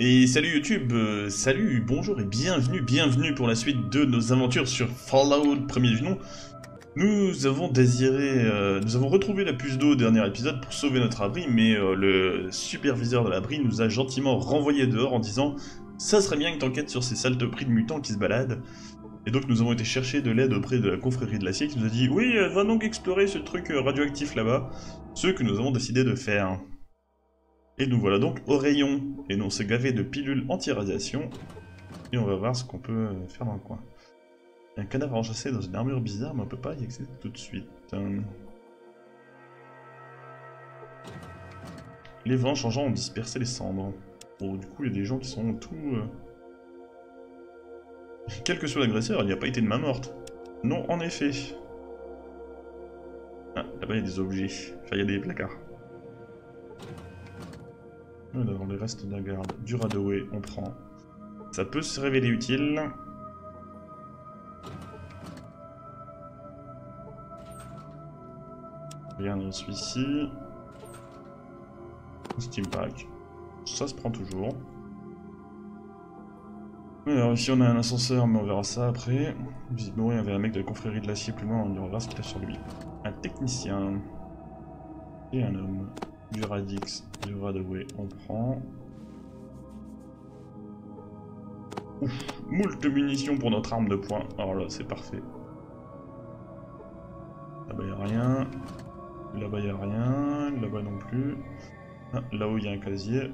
Et salut YouTube, salut, bonjour et bienvenue pour la suite de nos aventures sur Fallout, premier du nom. Nous avons retrouvé la puce d'eau au dernier épisode pour sauver notre abri, mais le superviseur de l'abri nous a gentiment renvoyé dehors en disant « ça serait bien que t'enquêtes sur ces saleteries de mutants qui se baladent ». Et donc nous avons été chercher de l'aide auprès de la confrérie de l'acier qui nous a dit « oui, va donc explorer ce truc radioactif là-bas », ce que nous avons décidé de faire. Et nous voilà donc au rayon, et nous on s'est gavé de pilules anti-radiation, et on va voir ce qu'on peut faire dans le coin. Un cadavre enchâssé dans une armure bizarre, mais on peut pas y accéder tout de suite. Les vents changeants ont dispersé les cendres. Bon, du coup il y a des gens qui sont tout... Quel que soit l'agresseur, il n'y a pas été de main morte. Non, en effet. Ah, là-bas il y a des objets, enfin il y a des placards. Nous avons les restes d'un garde, du Radoué, on prend. Ça peut se révéler utile. Rien de celui-ci. Steam Pack. Ça se prend toujours. Alors ici on a un ascenseur, mais on verra ça après. Visiblement il y avait un mec de la confrérie de l'acier plus loin, on verra ce qu'il a sur lui. Un technicien. Et un homme. Du Radix, du Radoué, on prend. Ouf, moult munitions pour notre arme de poing. Alors là, c'est parfait. Là-bas, il n'y a rien. Là-bas, il n'y a rien. Là-bas non plus. Ah, là-haut, il y a un casier.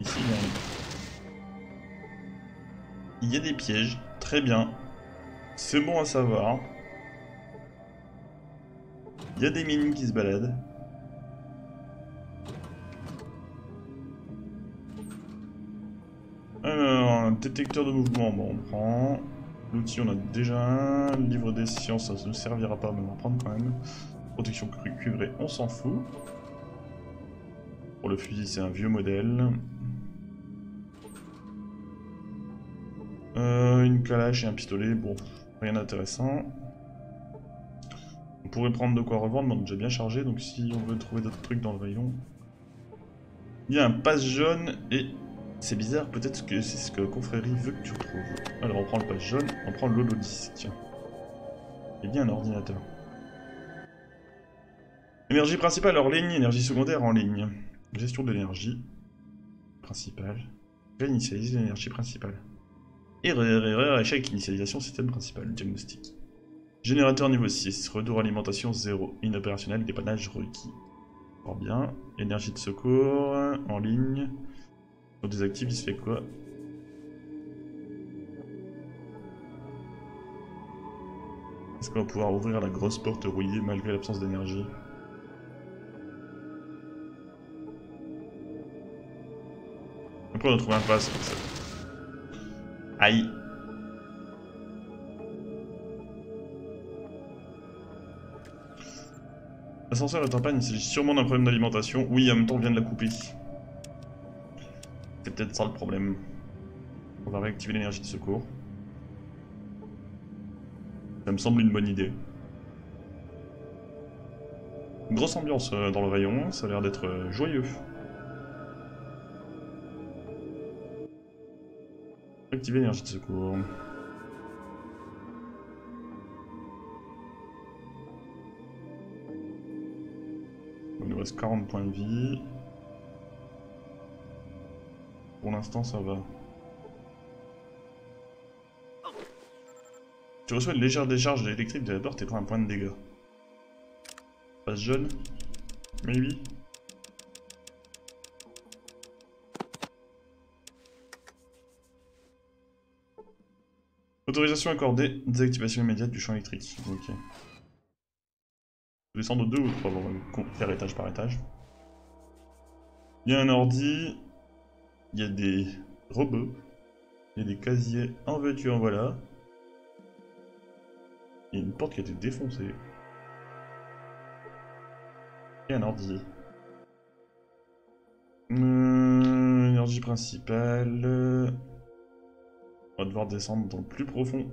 Ici, il y a un... Il y a des pièges. Très bien. C'est bon à savoir. Il y a des mines qui se baladent. Détecteur de mouvement, bon on prend. L'outil on a déjà un. Livre des sciences, ça ne servira pas, mais on va prendre quand même. Protection cuivrée, on s'en fout. Pour le fusil, c'est un vieux modèle. Une calache et un pistolet, bon, rien d'intéressant. On pourrait prendre de quoi revendre, mais on est déjà bien chargé, donc si on veut trouver d'autres trucs dans le rayon. Il y a un passe jaune et... C'est bizarre, peut-être que c'est ce que la confrérie veut que tu retrouves. Alors on prend le passe jaune, on prend l'holodisque, tiens. Il y a un ordinateur. Énergie principale hors ligne, énergie secondaire en ligne. Gestion de l'énergie principale. Réinitialiser l'énergie principale. Erreur, échec, initialisation, système principal, diagnostic. Générateur niveau 6, retour alimentation 0, inopérationnel, dépannage requis. Fort bien, énergie de secours, en ligne. On désactive, il se fait quoi? Est-ce qu'on va pouvoir ouvrir la grosse porte rouillée malgré l'absence d'énergie? Après on a trouvé un pass comme ça. Aïe! L'ascenseur est en panne, il s'agit sûrement d'un problème d'alimentation. Oui, en même temps on vient de la couper. C'est peut-être ça le problème. On va réactiver l'énergie de secours. Ça me semble une bonne idée. Une grosse ambiance dans le rayon, ça a l'air d'être joyeux. Activer l'énergie de secours. Il nous reste 40 points de vie. Pour l'instant, ça va. Tu reçois une légère décharge électrique de la porte et prends un point de dégâts. Passe jaune. Maybe. Autorisation accordée. Désactivation immédiate du champ électrique. Ok. Descendre de 2 ou 3, on va faire étage par étage. Il y a un ordi. Il y a des robots, il y a des casiers en veux-tu en voilà. Il y a une porte qui a été défoncée. Et un ordi. Énergie principale. On va devoir descendre dans le plus profond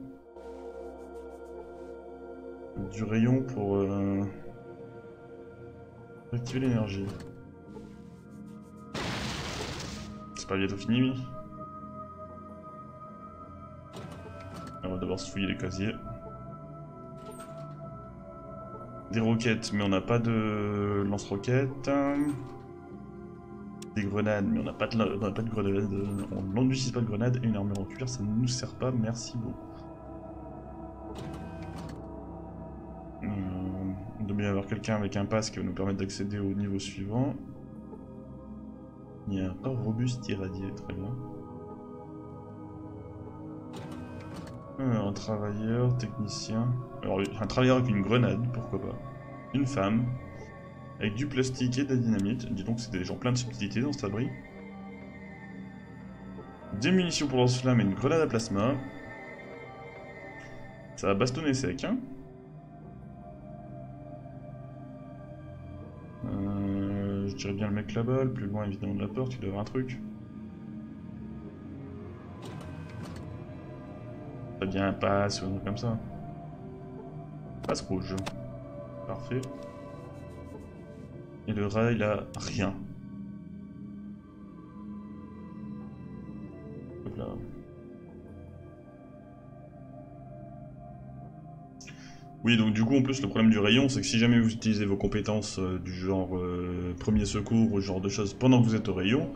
du rayon pour activer l'énergie. c'est pas bientôt fini, oui. On va d'abord se fouiller les casiers. Des roquettes, mais on n'a pas de lance-roquettes. Des grenades, mais on n'a pas de grenades. On n'utilise pas de grenades. Et une armure en cuir, ça ne nous sert pas, merci beaucoup. Il doit bien y avoir quelqu'un avec un pass qui va nous permettre d'accéder au niveau suivant. Il y a un corps robuste irradié, très bien. Un travailleur, technicien... Alors un travailleur avec une grenade, pourquoi pas. Une femme, avec du plastique et de la dynamite. Dis donc, c'est des gens plein de subtilités dans cet abri. Des munitions pour lance-flamme et une grenade à plasma. Ça va bastonner sec, hein. Je dirais bien le mec là-bas, le plus loin évidemment de la porte, il doit avoir un truc. Très bien, un pass ou un truc comme ça. Passe rouge. Parfait. Et le rat, il a rien. Hop là. Oui, donc du coup, en plus, le problème du rayon, c'est que si jamais vous utilisez vos compétences du genre premier secours ou ce genre de choses pendant que vous êtes au rayon,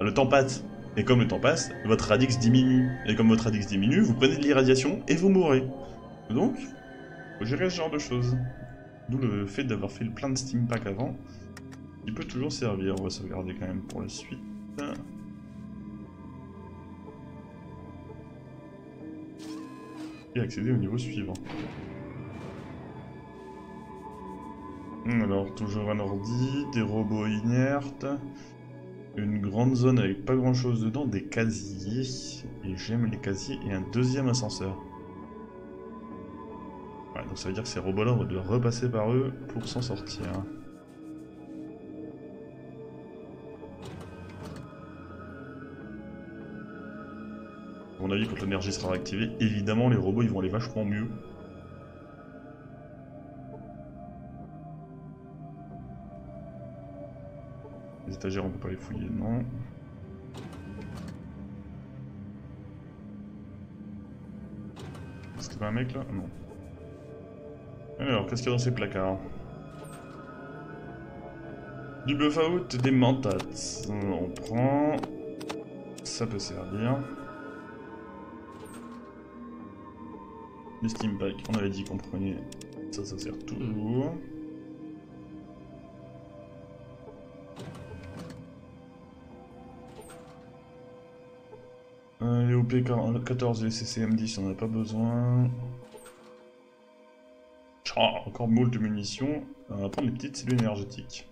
le temps passe. Et comme le temps passe, votre radix diminue. Et comme votre radix diminue, vous prenez de l'irradiation et vous mourrez. Donc, faut gérer ce genre de choses. D'où le fait d'avoir fait plein de Steam Pack avant. Il peut toujours servir. On va sauvegarder quand même pour la suite. Et accéder au niveau suivant. Alors, toujours un ordi, des robots inertes... Une grande zone avec pas grand chose dedans, des casiers, et j'aime les casiers, et un deuxième ascenseur. Ouais, donc ça veut dire que ces robots-là, on va devoir repasser par eux pour s'en sortir. À mon avis, quand l'énergie sera réactivée, évidemment, les robots, ils vont aller vachement mieux. Les étagères, on peut pas les fouiller, non. Est-ce qu'il y a un mec là? Non. Alors, qu'est-ce qu'il y a dans ces placards? Du bluff-out, des mentates. On prend... Ça peut servir. Le steam pack, on avait dit qu'on prenait... Ça, ça sert toujours. Les OP14 et les CCM10, on n'en a pas besoin. Ah, encore moult de munitions. On va prendre les petites cellules énergétiques.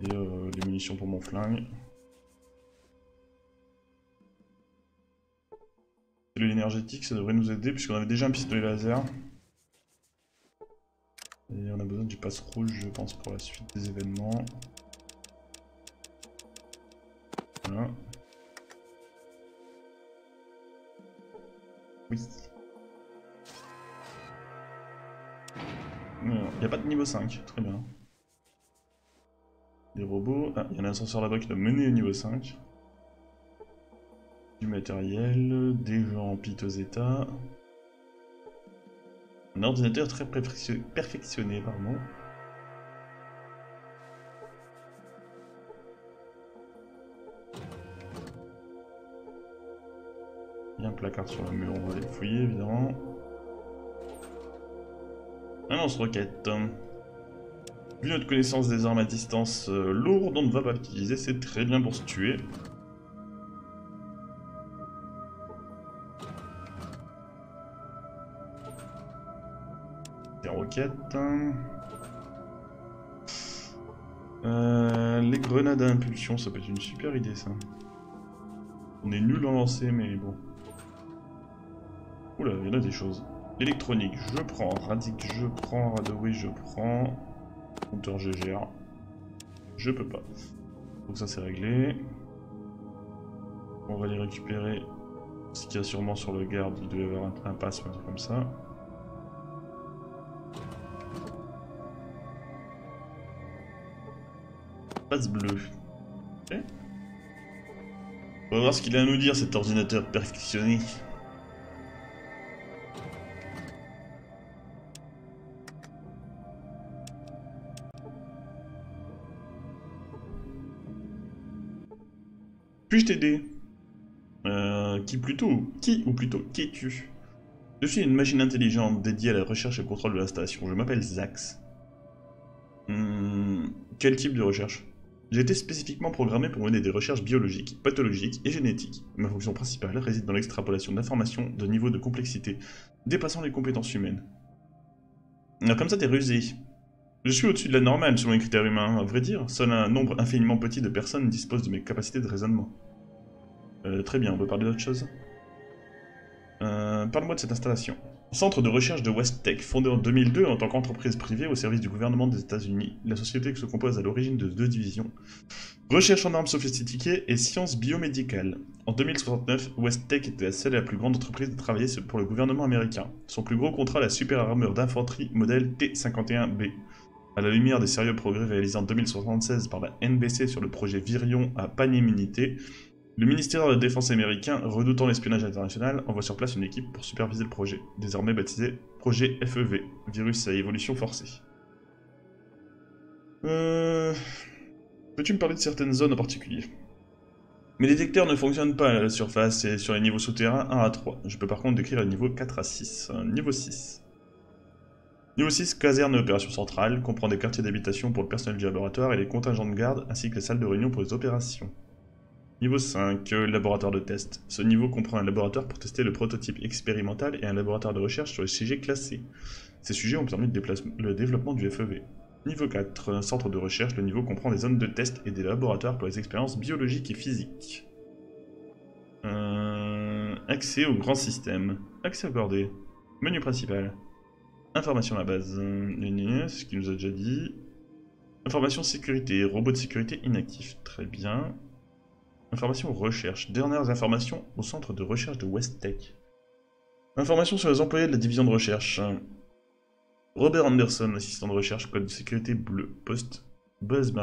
Et les munitions pour mon flingue. Cellules énergétiques, ça devrait nous aider puisqu'on avait déjà un pistolet laser. Et on a besoin du passe rouge, je pense, pour la suite des événements. Voilà. Oui. Il n'y a pas de niveau 5, très bien. Des robots. Ah, il y a un ascenseur là-bas qui doit mener au niveau 5. Du matériel, des gens en piteux état. Un ordinateur très perfectionné, pardon. Il y a un placard sur le mur, on va aller fouiller évidemment. Un lance-roquette. Vu notre connaissance des armes à distance lourdes, on ne va pas l'utiliser, c'est très bien pour se tuer. Des roquettes. Les grenades à impulsion, ça peut être une super idée ça. On est nul en lancer mais bon. Oula, il y en a des choses. Électronique, je prends. Radix, je prends. Radoui, je prends. Compteur GGR. Je peux pas. Donc ça, c'est réglé. On va aller récupérer ce qu'il y a sûrement sur le garde. Il doit y avoir un pass ou un truc comme ça. Passe bleu. Ok. On va voir ce qu'il a à nous dire, cet ordinateur perfectionné. Puis-je t'aider? Qui es-tu? Je suis une machine intelligente dédiée à la recherche et au contrôle de la station. Je m'appelle Zax. Quel type de recherche? J'ai été spécifiquement programmé pour mener des recherches biologiques, pathologiques et génétiques. Ma fonction principale réside dans l'extrapolation d'informations de niveaux de complexité dépassant les compétences humaines. Ah, comme ça t'es rusé. Je suis au-dessus de la normale selon les critères humains. À vrai dire, seul un nombre infiniment petit de personnes dispose de mes capacités de raisonnement. Très bien, on peut parler d'autre chose. Parle-moi de cette installation. Centre de recherche de West Tech, fondé en 2002 en tant qu'entreprise privée au service du gouvernement des États-Unis. La société se compose à l'origine de 2 divisions. Recherche en armes sophistiquées et sciences biomédicales. En 2069, West Tech était la seule et la plus grande entreprise de travailler pour le gouvernement américain. Son plus gros contrat, la super armure d'infanterie modèle T-51B. À la lumière des sérieux progrès réalisés en 2076 par la NBC sur le projet Virion à pan-immunité, le ministère de la Défense américain, redoutant l'espionnage international, envoie sur place une équipe pour superviser le projet, désormais baptisé Projet FEV, virus à évolution forcée. Peux-tu me parler de certaines zones en particulier? Mes détecteurs ne fonctionnent pas à la surface et sur les niveaux souterrains 1 à 3. Je peux par contre décrire les niveaux 4 à 6. Niveau 6. Niveau 6, caserne et opérations centrales, comprend des quartiers d'habitation pour le personnel du laboratoire et les contingents de garde, ainsi que les salles de réunion pour les opérations. Niveau 5, laboratoire de test. Ce niveau comprend un laboratoire pour tester le prototype expérimental et un laboratoire de recherche sur les sujets classés. Ces sujets ont permis le développement du FEV. Niveau 4, centre de recherche. Le niveau comprend des zones de test et des laboratoires pour les expériences biologiques et physiques. Accès au grand système. Accès accordé. Menu principal. Information à la base. Ce qu'il nous a déjà dit. Information sécurité. Robot de sécurité inactif. Très bien. Information recherche. Dernières informations au centre de recherche de West Tech. Informations sur les employés de la division de recherche. Robert Anderson, assistant de recherche, code de sécurité bleu, poste buzz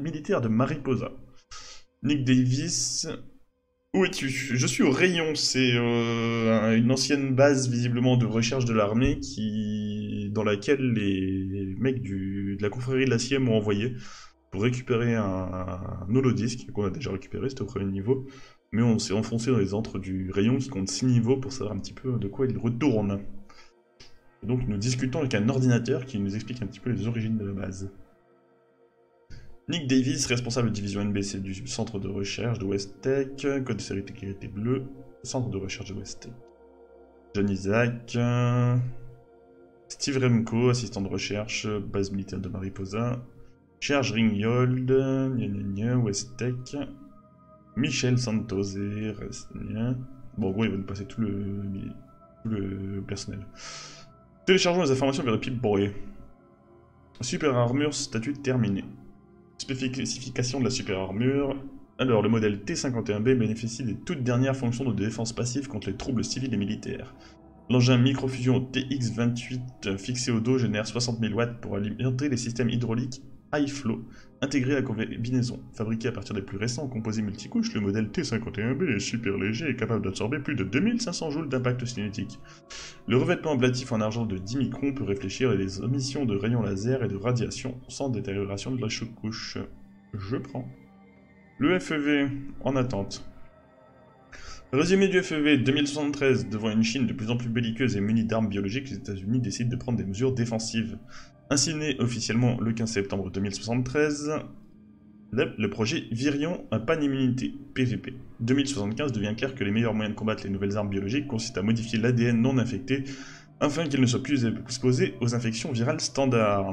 militaire de Mariposa. Nick Davis. Où es-tu? Je suis au rayon. C'est une ancienne base visiblement de recherche de l'armée dans laquelle les mecs de la confrérie de l'acier m'ont envoyé. Pour récupérer un holodisque qu'on a déjà récupéré, c'était au premier niveau, mais on s'est enfoncé dans les antres du rayon qui compte 6 niveaux pour savoir un petit peu de quoi il retourne. Et donc nous discutons avec un ordinateur qui nous explique un petit peu les origines de la base. Nick Davis, responsable de division NBC du centre de recherche de West Tech, code de sécurité bleu, centre de recherche de West Tech. John Isaac, Steve Remco, assistant de recherche, base militaire de Mariposa. Serge Ringgold, West Tech, Michel Santos et bon, en gros, il va nous passer tout le personnel. Téléchargeons les informations vers le Pip-Boy. Super armure, statut terminé. Spécification de la super armure. Alors, le modèle T-51B bénéficie des toutes dernières fonctions de défense passive contre les troubles civils et militaires. L'engin microfusion TX-28 fixé au dos génère 60 000 watts pour alimenter les systèmes hydrauliques High-Flow, intégré à la combinaison. Fabriqué à partir des plus récents composés multicouches, le modèle T-51B est super léger et capable d'absorber plus de 2500 joules d'impact cinétique. Le revêtement ablatif en argent de 10 microns peut réfléchir à des émissions de rayons laser et de radiation sans détérioration de la couche. Je prends. Le FEV en attente. Résumé du FEV 2073, devant une Chine de plus en plus belliqueuse et munie d'armes biologiques, les États-Unis décident de prendre des mesures défensives. Ainsi né officiellement le 15 septembre 2073, le projet Virion à pan-immunité, PVP. 2075 devient clair que les meilleurs moyens de combattre les nouvelles armes biologiques consistent à modifier l'ADN non infecté afin qu'il ne soit plus exposé aux infections virales standards.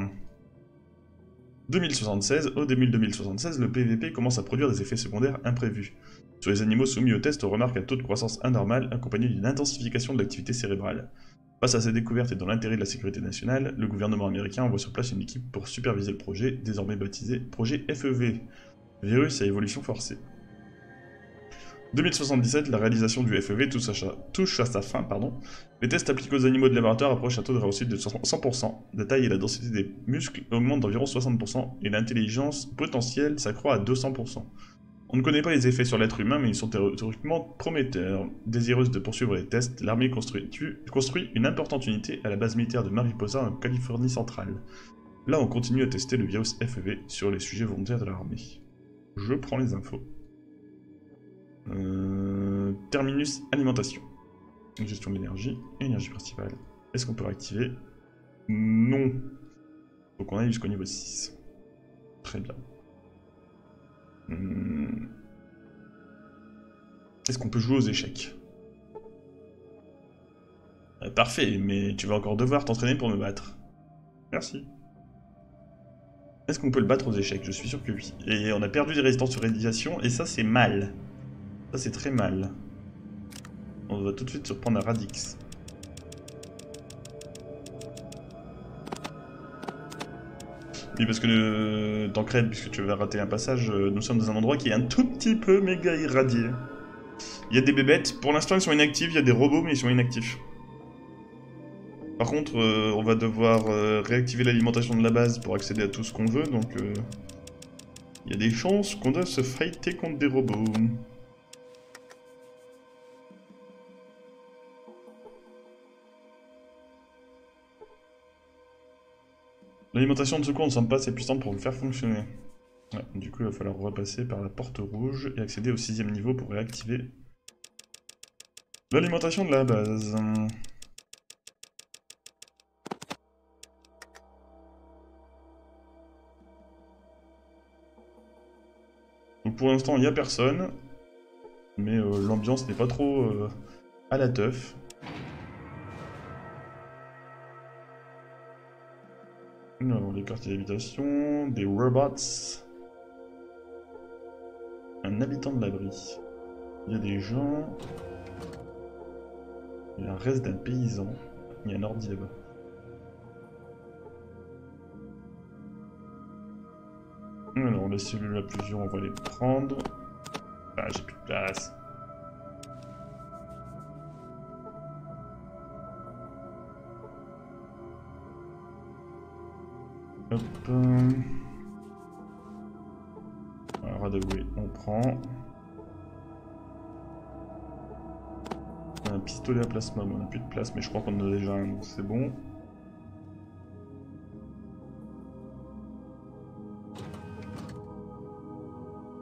2076, au début de 2076, le PVP commence à produire des effets secondaires imprévus. Sur les animaux soumis au test, on remarque un taux de croissance anormal accompagné d'une intensification de l'activité cérébrale. Face à ces découvertes et dans l'intérêt de la sécurité nationale, le gouvernement américain envoie sur place une équipe pour superviser le projet, désormais baptisé Projet FEV, virus à évolution forcée. 2077, la réalisation du FEV touche à sa fin. Les tests appliqués aux animaux de laboratoire approchent un taux de réussite de 100%, la taille et la densité des muscles augmentent d'environ 60% et l'intelligence potentielle s'accroît à 200%. On ne connaît pas les effets sur l'être humain, mais ils sont théoriquement prometteurs. Désireuse de poursuivre les tests, l'armée construit une importante unité à la base militaire de Mariposa en Californie centrale. Là, on continue à tester le virus FEV sur les sujets volontaires de l'armée. Je prends les infos. Terminus alimentation. Gestion d'énergie, énergie principale. Est-ce qu'on peut réactiver? Non. Donc on arrive jusqu'au niveau 6. Très bien. Est-ce qu'on peut jouer aux échecs? Parfait, mais tu vas encore devoir t'entraîner pour me battre. Merci. Est-ce qu'on peut le battre aux échecs? Je suis sûr que oui. Et on a perdu des résistances sur réalisation, et ça c'est mal. Ça c'est très mal. On va tout de suite se reprendre à Radix. Oui, parce que t'encrèdes, puisque tu vas rater un passage, nous sommes dans un endroit qui est un tout petit peu méga irradié. Il y a des bébêtes, pour l'instant ils sont inactifs, il y a des robots mais ils sont inactifs. Par contre, on va devoir réactiver l'alimentation de la base pour accéder à tout ce qu'on veut, donc il y a des chances qu'on doive se fighter contre des robots. L'alimentation de secours ne semble pas assez puissante pour le faire fonctionner. Ouais, du coup il va falloir repasser par la porte rouge et accéder au 6e niveau pour réactiver l'alimentation de la base. Donc pour l'instant il n'y a personne, mais l'ambiance n'est pas trop à la teuf. Nous avons des quartiers d'habitation, des robots, un habitant de l'abri. Il y a des gens, il y a un reste d'un paysan, il y a un ordi là-bas. Alors les cellules à plusieurs, on va les prendre. Ah, j'ai plus de place. Hop. Alors, Radoui, on prend. On a un pistolet à plasma, mais on n'a plus de place, mais je crois qu'on en a déjà un, donc c'est bon.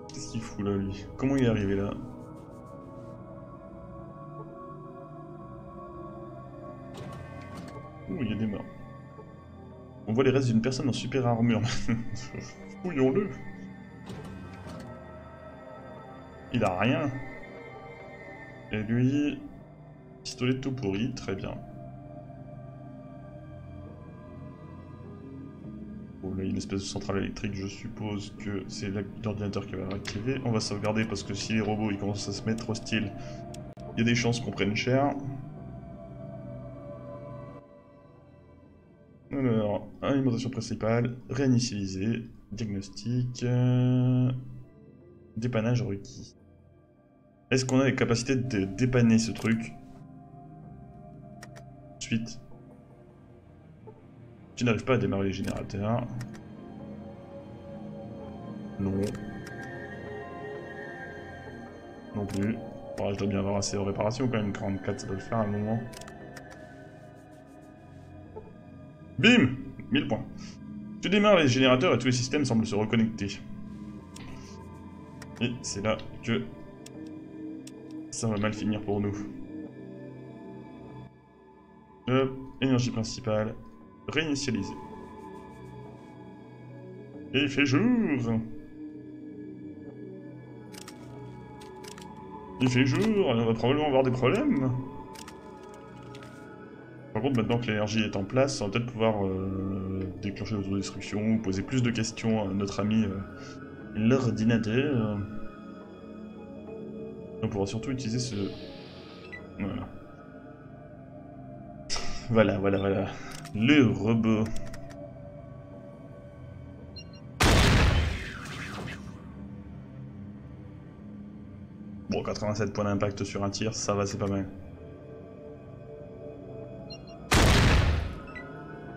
Qu'est-ce qu'il fout là, lui? Comment il est arrivé là? Ouh, il y a des morts. On voit les restes d'une personne en super armure. Fouillons-le. Il a rien. Et lui... pistolet tout pourri, très bien. Bon, là, il y a une espèce de centrale électrique, je suppose que c'est l'ordinateur qui va la réactiver. On va sauvegarder parce que si les robots ils commencent à se mettre hostiles, il y a des chances qu'on prenne cher. Alors, alimentation principale, réinitialiser, diagnostic, dépannage requis. Est-ce qu'on a les capacités de dépanner ce truc? Suite. Tu n'arrives pas à démarrer les générateurs. Non. Non plus. Bon, je dois bien avoir assez de réparation quand même, 44 ça doit le faire à un moment. Bim! 1000 points. Tu démarres les générateurs et tous les systèmes semblent se reconnecter. Et c'est là que ça va mal finir pour nous. Hop, énergie principale, réinitialiser. Et il fait jour! Il fait jour, et on va probablement avoir des problèmes. Par contre, maintenant que l'énergie est en place, on va peut-être pouvoir déclencher l'autodestruction ou poser plus de questions à notre ami l'ordinateur. On pourra surtout utiliser ce... Voilà. Voilà, voilà, voilà. Le robot. Bon, 87 points d'impact sur un tir, ça va, c'est pas mal.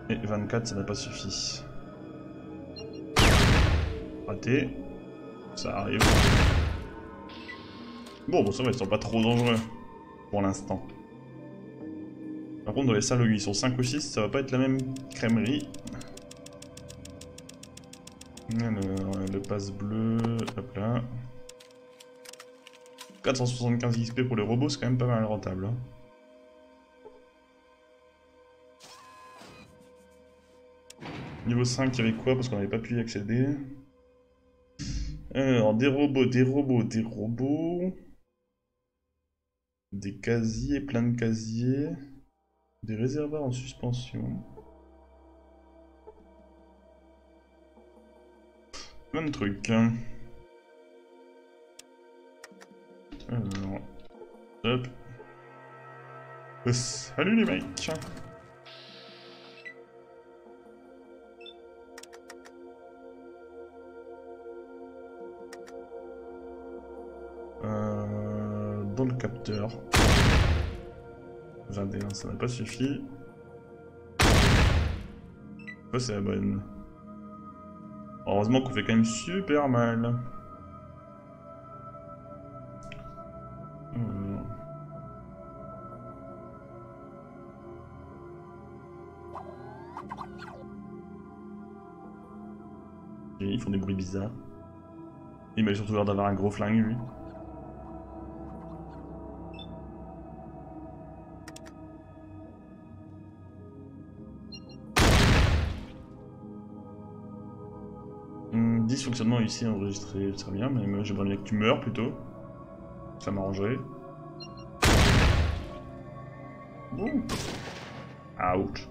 Et 24, ça n'a pas suffi. Raté. Ça arrive. Bon, ça va, ils sont pas trop dangereux pour l'instant. Par contre, dans les salles où ils sont 5 ou 6, ça va pas être la même crèmerie. Alors, le passe bleu, hop là. 475 XP pour les robots, c'est quand même pas mal rentable. Hein. Niveau 5, il y avait quoi? Parce qu'on n'avait pas pu y accéder. Alors, des robots. Des casiers, plein de casiers. Des réservoirs en suspension. Plein de trucs. Alors, hop. Salut les mecs! Dans le capteur. 21, ça n'a pas suffi. Ça c'est la bonne. Heureusement qu'on fait quand même super mal. Et ils font des bruits bizarres. Il m'a surtout l'air d'avoir un gros flingue lui. Fonctionnement ici enregistré, ça bien, mais j'aimerais bien que tu meurs plutôt. Ça m'arrangerait. Bon. Ouch.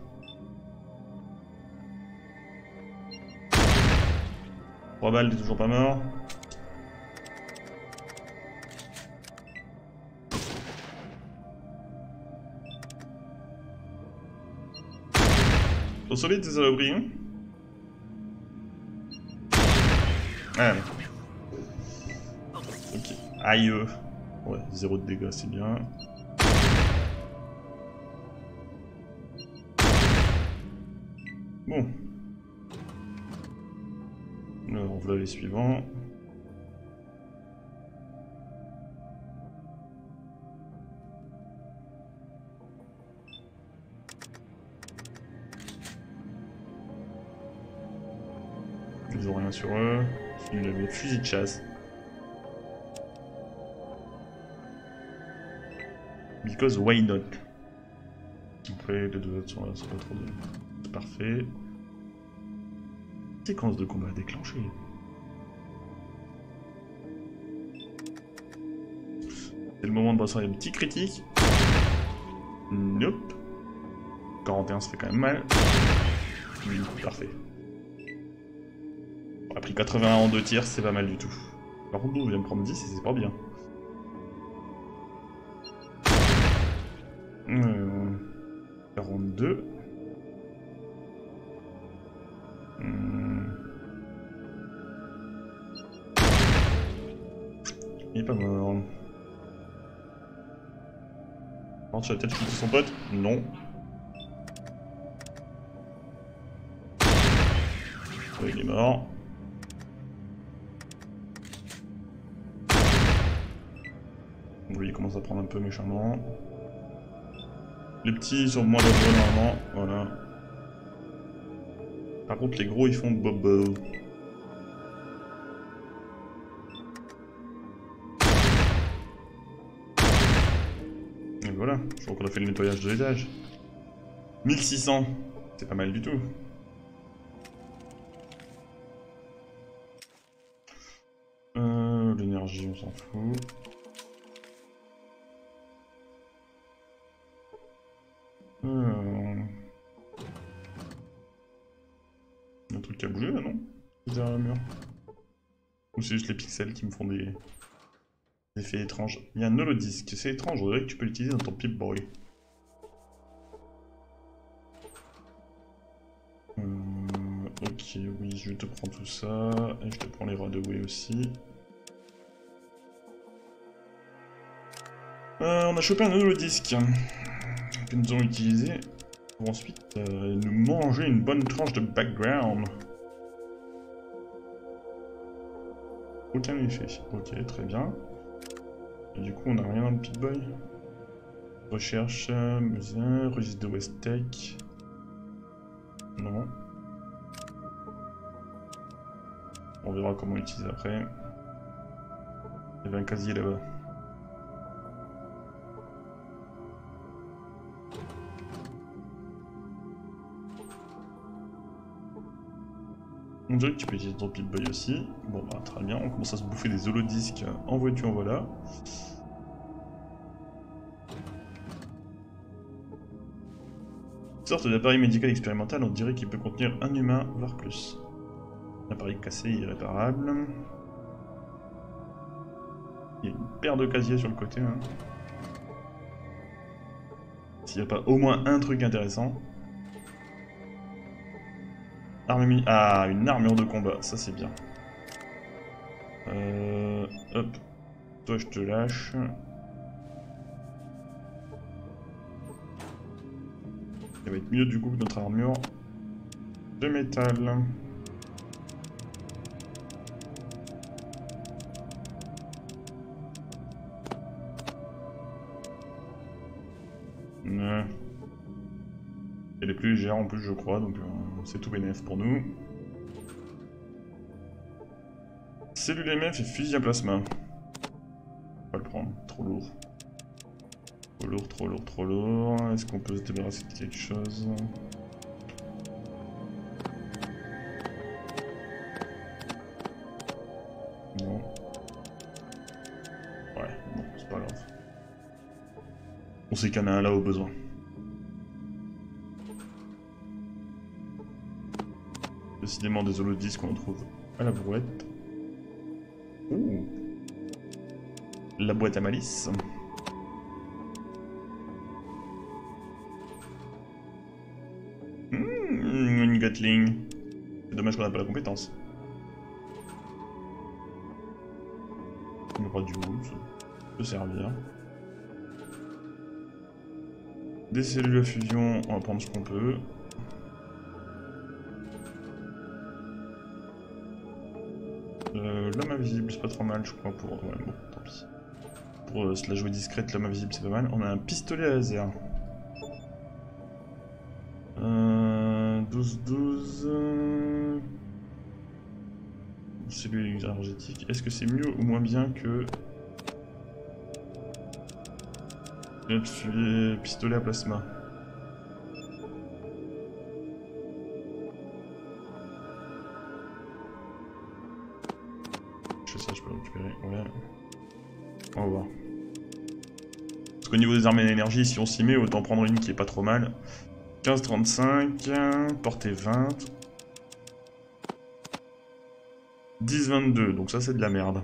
Trois balles, t'es toujours pas mort. Sont solides tes alabris, hein. Ah, ok, aïe, ouais, 0 de dégâts, c'est bien. Bon. Alors, voilà les suivants. Ils ont rien sur eux. Il avait fusil de chasse. Because why not? Après, les deux autres sont là, c'est pas trop de... C'est parfait. Séquence de combat déclenchée. C'est le moment de brasser les petits critiques. Nope. 41, ça fait quand même mal. Oui, parfait. On a pris 81 en 2 tirs, c'est pas mal du tout. Par contre, nous, on vient de prendre 10 et c'est pas bien. Mmh. 42. Mmh. Il est pas mort. Par contre, tu vas peut-être shooter son pote? Non. Oui, il est mort. Il commence à prendre un peu méchamment. Les petits sont moins dangereux normalement, voilà. Par contre les gros ils font bobo. Et voilà, je crois qu'on a fait le nettoyage de l'étage. 1600, c'est pas mal du tout. L'énergie on s'en fout. Un truc qui a bougé là non? Derrière le mur. Ou c'est juste les pixels qui me font des effets étranges. Il y a un holodisque, c'est étrange, on dirait que tu peux l'utiliser dans ton Pip-Boy. Ok, oui, je te prends tout ça. Et je te prends les Radoué aussi. On a chopé un holodisque. Que nous allons utiliser pour ensuite nous manger une bonne tranche de background. Aucun effet. Ok, très bien. Et du coup on n'a rien dans le Pip-Boy. Recherche, musée, registre de West Tech. Non. On verra comment on l'utilise après. Il y avait un casier là-bas. On dirait que tu peux utiliser ton Pip-Boy aussi. Bon bah très bien, on commence à se bouffer des holodisques en voiture, en voilà. Sorte d'appareil médical expérimental, on dirait qu'il peut contenir un humain, voire plus. L'appareil cassé et irréparable. Il y a une paire de casiers sur le côté. Hein. S'il n'y a pas au moins un truc intéressant. Arme... Ah, une armure de combat, ça c'est bien. Hop. Toi je te lâche. Ça va être mieux du coup que notre armure de métal. Ouais. Elle est plus légère en plus je crois, donc c'est tout bénéf pour nous. Cellule MF et fusil à plasma. On va le prendre, trop lourd. Trop lourd. Est-ce qu'on peut se débarrasser de quelque chose? Non. Ouais, bon, c'est pas grave. On sait qu'il y en a un là au besoin. Décidément des holodisques qu'on trouve à la brouette. Ouh. La boîte à malice. Gatling. C'est dommage qu'on n'a pas la compétence. On aura du wood, ça peut servir. Des cellules à fusion, on va prendre ce qu'on peut. L'homme invisible, c'est pas trop mal, je crois, pour... Ouais, bon, tant pis. Pour se la jouer discrète, l'homme invisible, c'est pas mal. On a un pistolet à laser. 12. Cellule énergétique. Est-ce que c'est mieux ou moins bien que le pistolet à plasma? Je sais, je peux le récupérer. Ouais. On va voir. Parce qu'au niveau des armées d'énergie, si on s'y met, autant prendre une qui est pas trop mal. 15-35, portée 20. 10-22, donc ça c'est de la merde.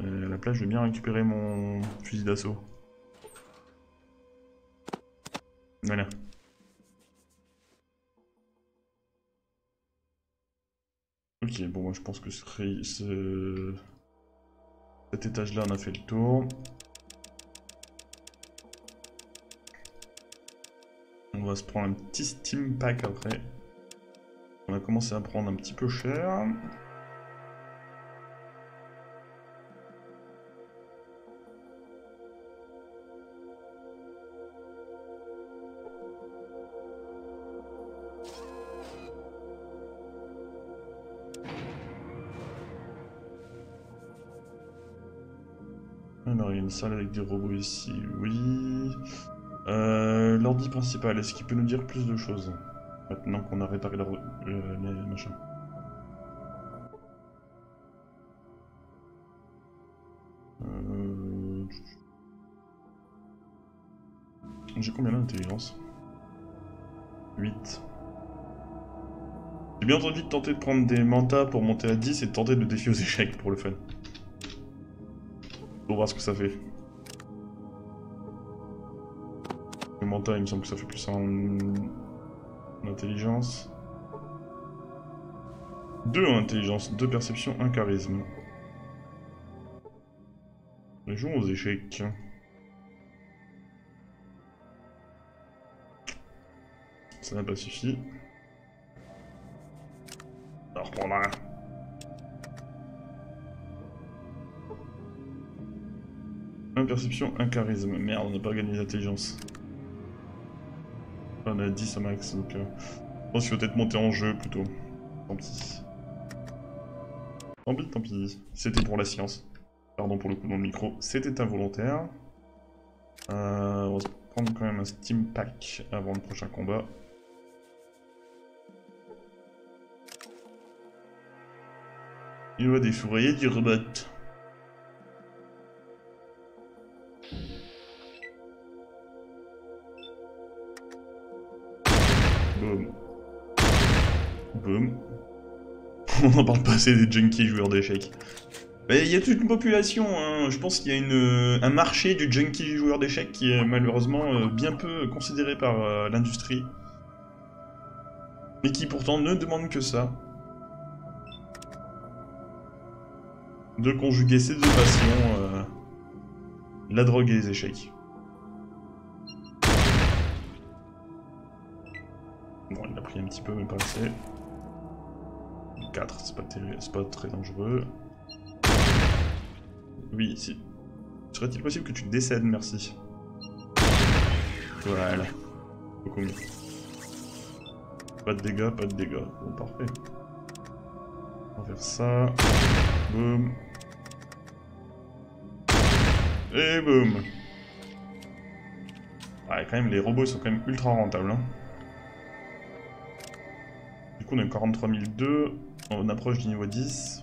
À la plage, je vais bien récupérer mon fusil d'assaut. Voilà. Ok, bon, moi je pense que cet étage-là, on a fait le tour. On va se prendre un petit steam pack après. On a commencé à prendre un petit peu cher. Alors il y a une salle avec des robots ici, oui. L'ordi principal, est-ce qu'il peut nous dire plus de choses maintenant qu'on a réparé les machins? J'ai combien d'intelligence? 8. J'ai bien entendu de tenter de prendre des mantas pour monter à 10 et de tenter de défier aux échecs pour le fun. Pour voir ce que ça fait. Il me semble que ça fait plus en intelligence. 2 en intelligence, 2 perceptions, 1 charisme. Les jouons aux échecs. Ça n'a pas suffi. On va reprendre un. 1 perception, 1 charisme. Merde, on n'a pas gagné d'intelligence. On a 10 au max, donc je pense qu'il faut peut-être monter en jeu plutôt. Tant pis. Tant pis, tant pis. C'était pour la science. Pardon pour le coup dans le micro, c'était involontaire. On va se prendre quand même un Steam Pack avant le prochain combat. Il va défourailler du robot. Boum. Boum. On n'en parle pas assez des junkies joueurs d'échecs. Il y a toute une population, hein. Je pense qu'il y a un marché du junkie joueur d'échecs qui est malheureusement bien peu considéré par l'industrie. Mais qui pourtant ne demande que ça. De conjuguer ces deux passions, la drogue et les échecs. Bon, il a pris un petit peu, mais pas assez. 4, c'est pas très dangereux. Oui, si. Serait-il possible que tu décèdes, merci. Voilà. Beaucoup mieux. Pas de dégâts, pas de dégâts. Bon, parfait. On va faire ça. Boum. Et boum. Ah, quand même, les robots sont quand même ultra rentables. Hein. Du coup, on est 43002. On approche du niveau 10.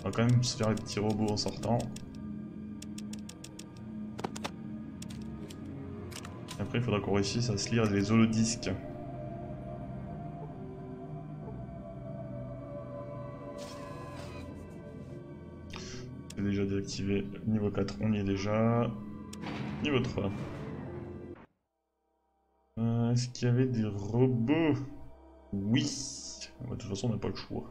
On va quand même se faire les petits robots en sortant. Après, il faudra qu'on réussisse à se lire les holodisques. C'est déjà désactivé. Niveau 4, on y est déjà. Niveau 3. Est-ce qu'il y avait des robots? Oui. De toute façon, on n'a pas le choix.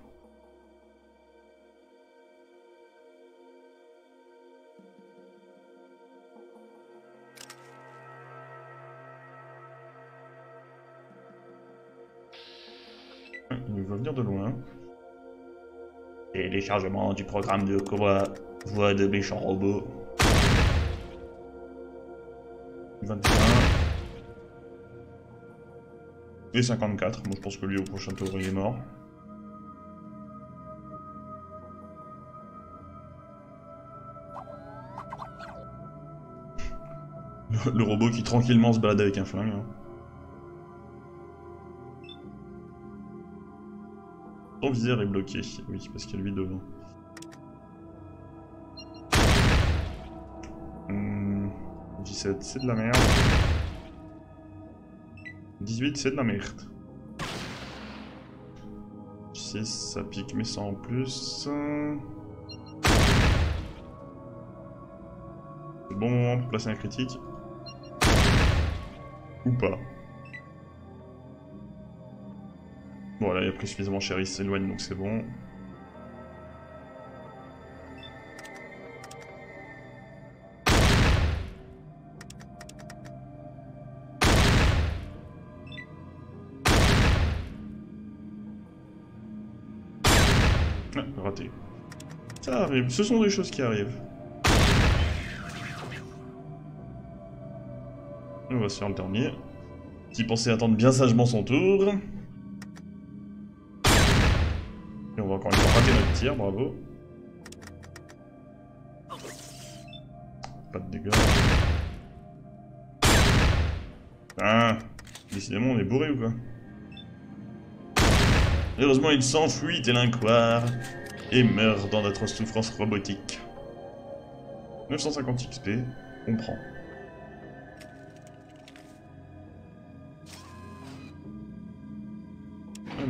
Il va venir de loin. Téléchargement du programme de combat, voix de méchant robot. 21. Et 54. Bon, je pense que lui, au prochain tour, il est mort. Le robot qui tranquillement se balade avec un flingue. Hein. Son viseur est bloqué, oui, parce qu'il y a lui devant. Mmh, 17, c'est de la merde. 18, c'est de la merde. 6, ça pique, mais ça en plus. C'est le bon moment pour placer un critique. Ou pas. Bon, là, il a pris suffisamment cher, il s'éloigne, donc c'est bon. Ah, raté. Ça arrive, ce sont des choses qui arrivent. On va se faire le dernier. Qui pensait attendre bien sagement son tour. Et on va encore une fois rater notre tir, bravo. Pas de dégâts. Ah, décidément on est bourré ou quoi? Heureusement il s'enfuit tel un couard et meurt dans d'atroces souffrances robotiques. 950 XP, on prend.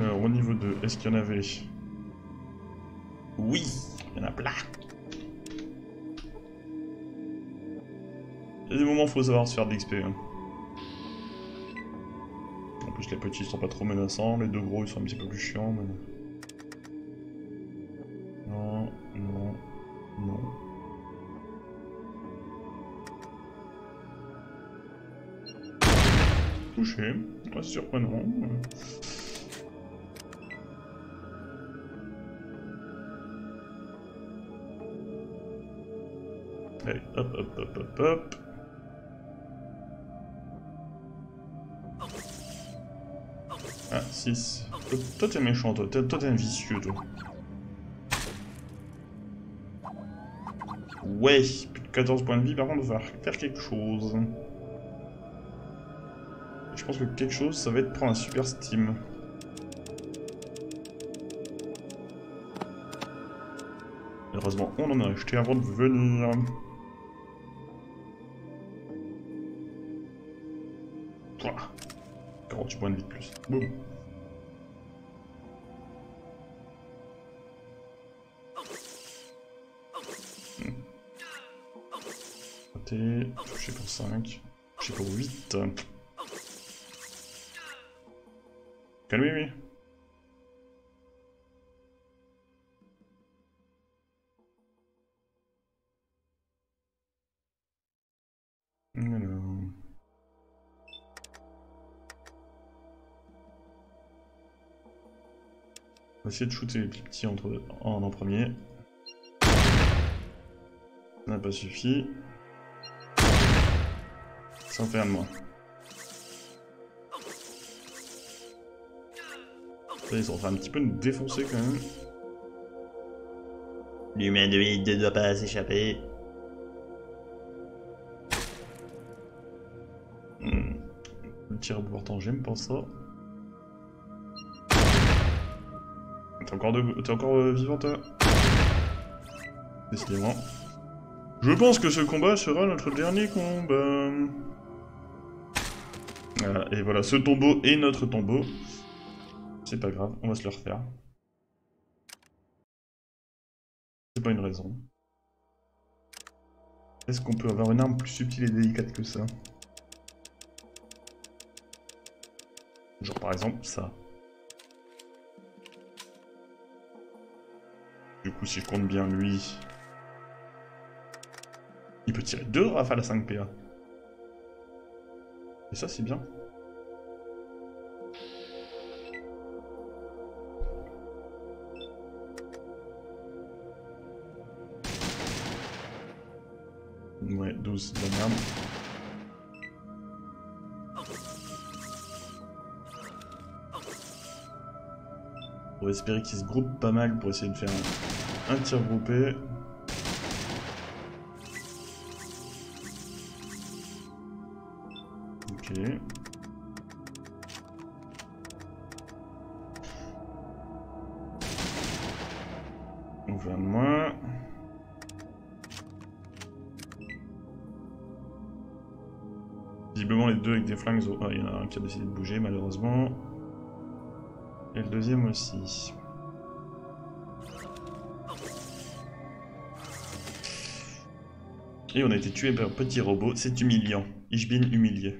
Alors au niveau 2, est-ce qu'il y en avait? Oui, il y en a plein. Il y a des moments où il faut savoir se faire de l'XP. Hein. En plus, les petits sont pas trop menaçants, les deux gros ils sont un petit peu plus chiants. Mais... Non, non, non. Touché, pas surprenant. Allez, hop, hop, hop, hop, hop. Ah, 6. Toi, t'es méchant, toi. Toi, t'es un vicieux, toi. Ouais, plus de 14 points de vie, par contre, on va faire quelque chose. Je pense que quelque chose, ça va être prendre un super steam. Malheureusement, on en a acheté avant de venir. Pouah. 48 points de vie de plus. Boum. Touché pour 5, touché pour 8. Calmez-vous. Alors. On va essayer de shooter les plus petits en premier. Ça n'a pas suffi. Ça en fait un de moi. Ils sont en train un petit peu de nous défoncer quand même. L'humanoïde ne doit pas s'échapper. Le tir à bout portant, j'aime pas ça. T'es encore vivant toi? Décidément. Je pense que ce combat sera notre dernier combat. Voilà, et voilà, ce tombeau est notre tombeau. C'est pas grave, on va se le refaire. C'est pas une raison. Est-ce qu'on peut avoir une arme plus subtile et délicate que ça? Genre par exemple ça. Du coup si je compte bien lui... Il peut tirer 2 rafales à 5 PA. Et ça c'est bien. Ouais, 12 c'est de la merde. On va espérer qu'ils se groupent pas mal pour essayer de faire un tir groupé. Ok. On fait un de moins. Visiblement les deux avec des flingues... Ah, il y en a un qui a décidé de bouger malheureusement. Et le deuxième aussi. Et on a été tué par un petit robot, c'est humiliant. Ich bin humilié.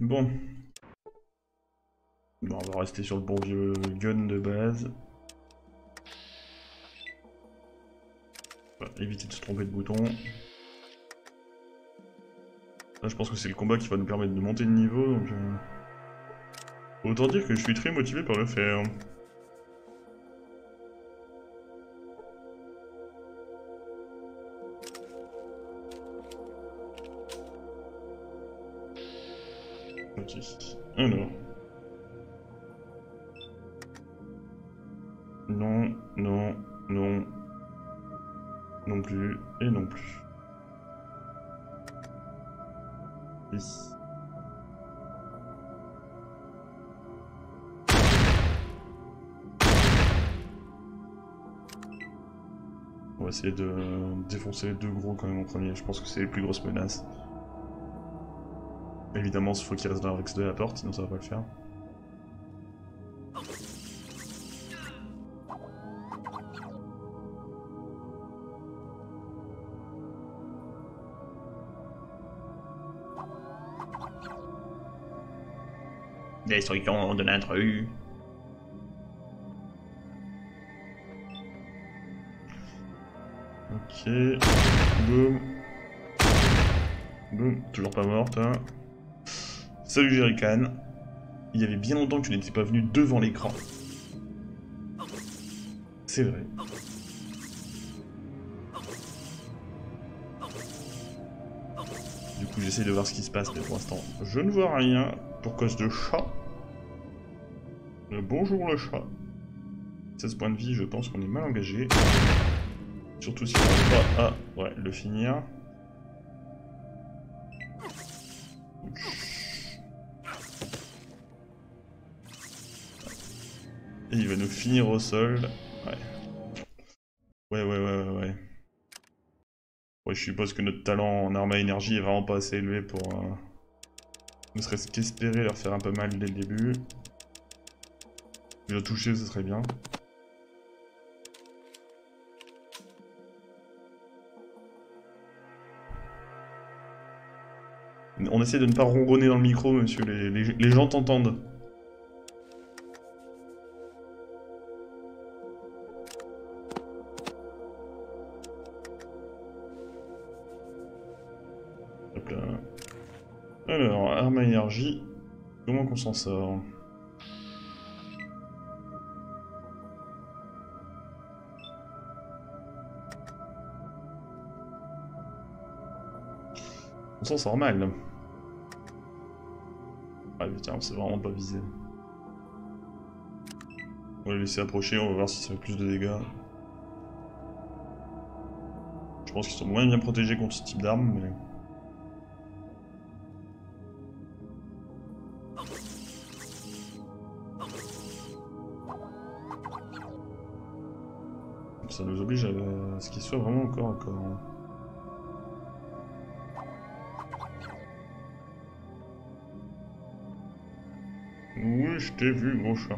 Bon. Bon, on va rester sur le bon vieux gun de base. Voilà, éviter de se tromper de bouton. Là, je pense que c'est le combat qui va nous permettre de monter de niveau, donc... Autant dire que je suis très motivé par le faire. Ok, alors... Non, non, non... Non plus, et non plus. Oui. On va essayer de défoncer les deux gros quand même en premier, je pense que c'est les plus grosses menaces. Évidemment, il faut qu'il reste dans l'axe de la porte, sinon ça va pas le faire. Destruction de l'intrus. Ok. Boum. Boum. Toujours pas morte, hein. Salut Jerrycan, il y avait bien longtemps que tu n'étais pas venu devant l'écran. C'est vrai. coup j'essaye de voir ce qui se passe, mais pour l'instant je ne vois rien pour cause de chat. Bonjour le chat. De ce point de vue, je pense qu'on est mal engagé. Surtout si on n'arrive pas à le finir. Et il va nous finir au sol. Ouais. Ouais, je suppose que notre talent en arme à énergie est vraiment pas assez élevé pour ne serait-ce qu'espérer leur faire un peu mal dès le début. Le toucher, ce serait bien. On essaie de ne pas ronronner dans le micro, monsieur, les gens t'entendent. Hop là. Alors, arme à énergie, comment qu'on s'en sort? On s'en sort mal. Ah putain, on s'est vraiment pas visé. On va les laisser approcher, on va voir si ça fait plus de dégâts. Je pense qu'ils sont moins bien protégés contre ce type d'arme, mais... Ça nous oblige à ce qu'ils soient vraiment au corps à corps. Oui, je t'ai vu, gros chat.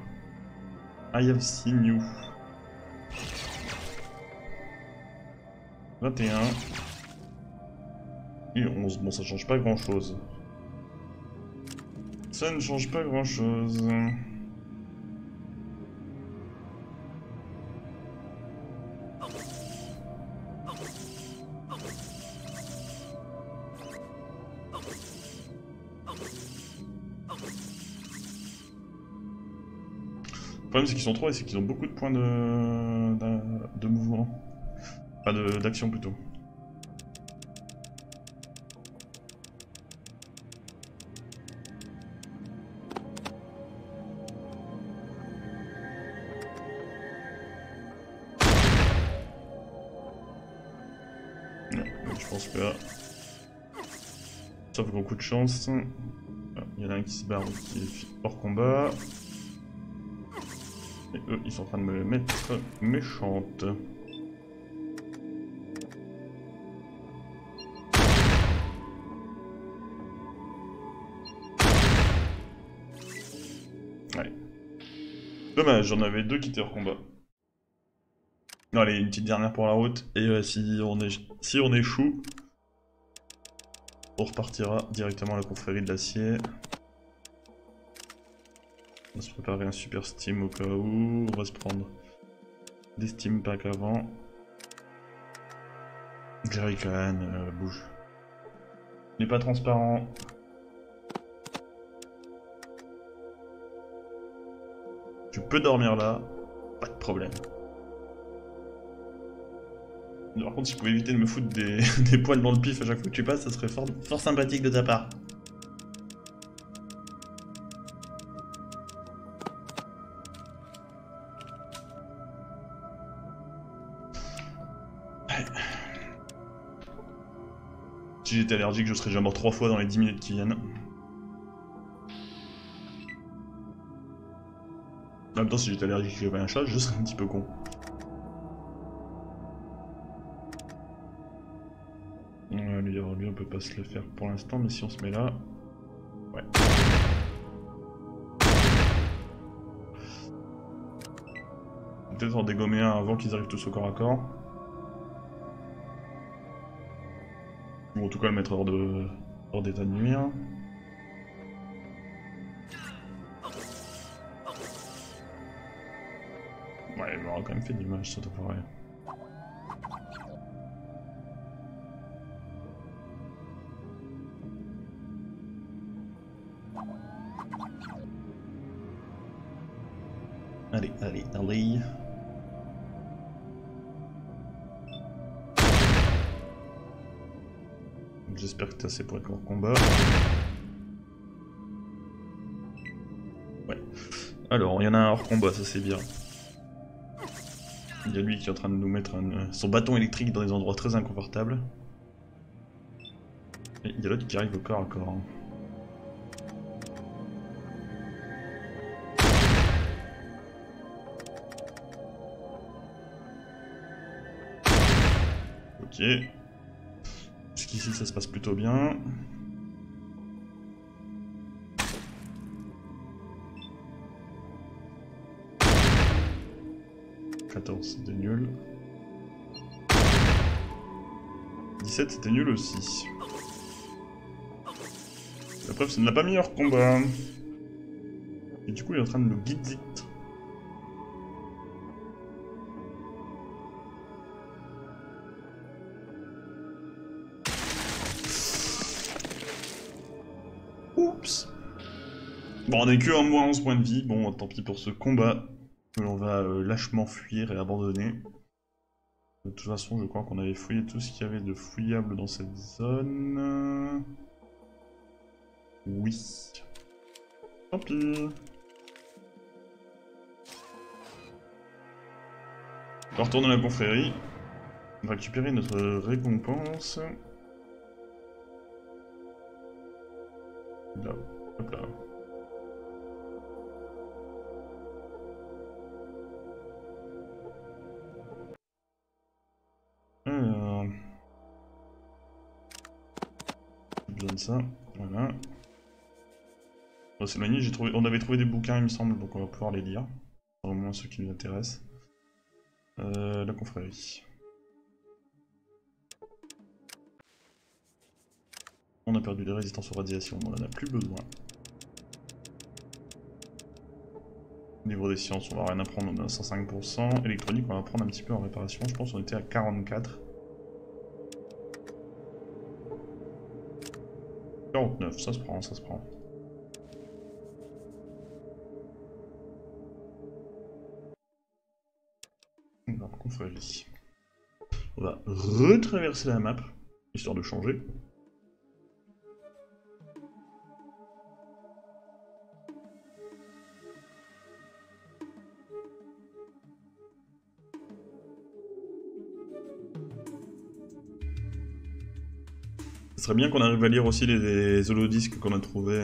I have seen you. 21. Et 11. Bon, ça change pas grand chose. Ça ne change pas grand chose. Le problème c'est qu'ils sont trop et c'est qu'ils ont beaucoup de points de mouvement. Enfin d'action plutôt. Non, je pense que là... Sauf qu'on coup de chance. Il y en a un qui se barre qui est hors combat. Et eux, ils sont en train de me mettre méchante. Ouais. Dommage, j'en avais deux qui étaient hors combat. Non, allez, une petite dernière pour la route. Et si on échoue, on repartira directement à la confrérie de l'acier. On va se préparer un super steam au cas où, on va se prendre des steam packs avant. Jerrycan, bouge. Il n'est pas transparent. Tu peux dormir là, pas de problème. Par contre, si je pouvais éviter de me foutre des poils dans le pif à chaque fois que tu passes, ça serait fort sympathique de ta part. Si j'étais allergique, je serais déjà mort 3 fois dans les 10 minutes qui viennent. En même temps, si j'étais allergique et que j'avais un chat, je serais un petit peu con. Lui, on peut pas se le faire pour l'instant, mais si on se met là... Ouais. Peut-être en dégommer un avant qu'ils arrivent tous au corps à corps. Ou en tout cas le mettre hors d'état de nuire. Ouais, il m'aura quand même fait de l'image, ça t'apparaît. Allez, allez, allez. J'espère que t'as assez pour les corps combat. Ouais. Alors, il y en a un hors combat, ça c'est bien. Il y a lui qui est en train de nous mettre son bâton électrique dans des endroits très inconfortables. Et il y a l'autre qui arrive au corps à corps. Hein. Ok. Parce qu'ici ça se passe plutôt bien. C'était nul. 17 c'était nul aussi. La preuve ça ne l'a pas mis hors combat. Et du coup il est en train de nous guider. Oups. Bon on est que en moins 11 points de vie, bon tant pis pour ce combat. Que l'on va lâchement fuir et abandonner. De toute façon, je crois qu'on avait fouillé tout ce qu'il y avait de fouillable dans cette zone. Oui. Tant pis. On va retourner à la confrérie. On va récupérer notre récompense. Là, hop là. Ça, voilà. On va s'éloigner, on avait trouvé des bouquins il me semble, donc on va pouvoir les lire. Au moins ceux qui nous intéressent. La confrérie. On a perdu les résistances aux radiations, on n'en a plus besoin. Livre des sciences, on va rien apprendre, on est à 105%. Électronique, on va apprendre un petit peu en réparation, je pense qu'on était à 44%. 49, ça se prend, ça se prend. Alors, confrérie. On va retraverser la map, histoire de changer. Ce serait bien qu'on arrive à lire aussi les holodisques qu'on a trouvé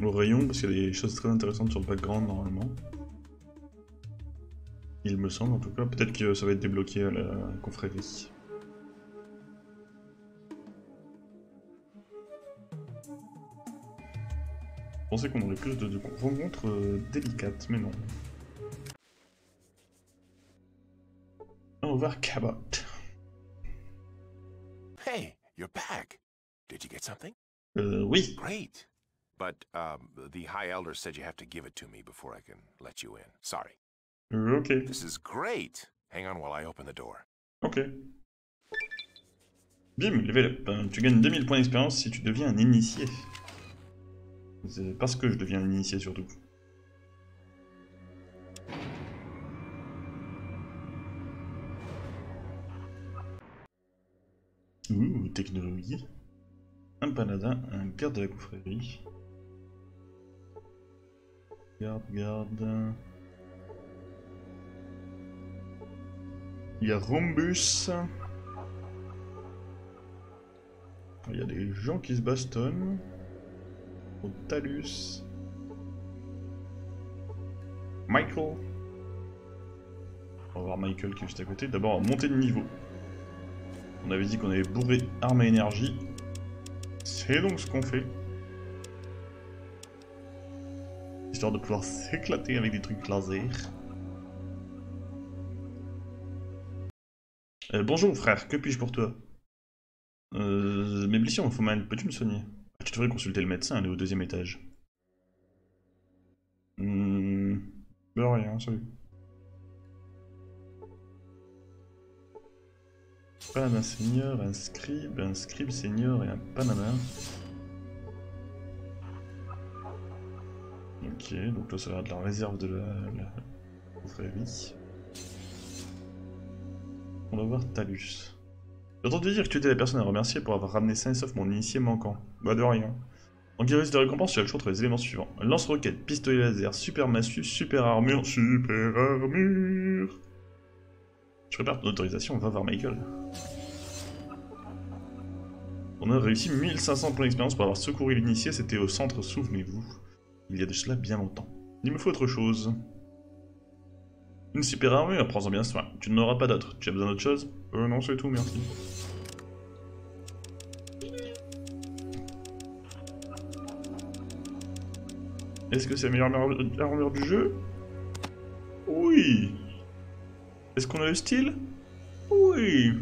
au rayon, parce qu'il y a des choses très intéressantes sur le background normalement. Il me semble en tout cas, peut-être que ça va être débloqué à la confrérie. Je pensais qu'on aurait plus de rencontres délicates, mais non. On va voir Cabbot. You're back. Did you get something? Oui. Great. But the High Elder said you have to give it to me before I can let you in. Sorry. Okay. This is great. Hang on while I open the door. Okay. Bim, level up. Tu gagnes 2000 points d'expérience si tu deviens un initié. C'est parce que je deviens un initié surtout. Ouh, technologie. Un paladin, un garde de la confrérie. Garde. Il y a Rhombus. Il y a des gens qui se bastonnent. Au Talus. Michael. On va voir Michael qui est juste à côté. D'abord, monter de niveau. On avait dit qu'on avait bourré armes et énergie. C'est donc ce qu'on fait. Histoire de pouvoir s'éclater avec des trucs laser. Bonjour frère, que puis-je pour toi? Mes blessures me font mal, peux-tu me soigner? Tu devrais consulter le médecin, elle est au deuxième étage. De rien, salut. Paladin seigneur, un scribe seigneur et un panama. Ok, donc là ça a l'air de la réserve de la confrérie. On va voir Talus. J'ai entendu dire que tu étais la personne à remercier pour avoir ramené sain et sauf mon initié manquant. Bah de rien. En guérisse de récompense, tu as le choix entre les éléments suivants. Lance-roquette, pistolet laser, super massue, super armure. Je prépare ton autorisation, on va voir Michael. On a réussi 1500 points d'expérience pour avoir secouru l'initié, c'était au centre, souvenez-vous. Il y a de cela bien longtemps. Il me faut autre chose. Une super armure, prends-en bien soin. Tu n'en auras pas d'autre. Tu as besoin d'autre chose? Non, c'est tout, merci. Est-ce que c'est la meilleure armure du jeu? Oui. Est-ce qu'on a le style? Oui.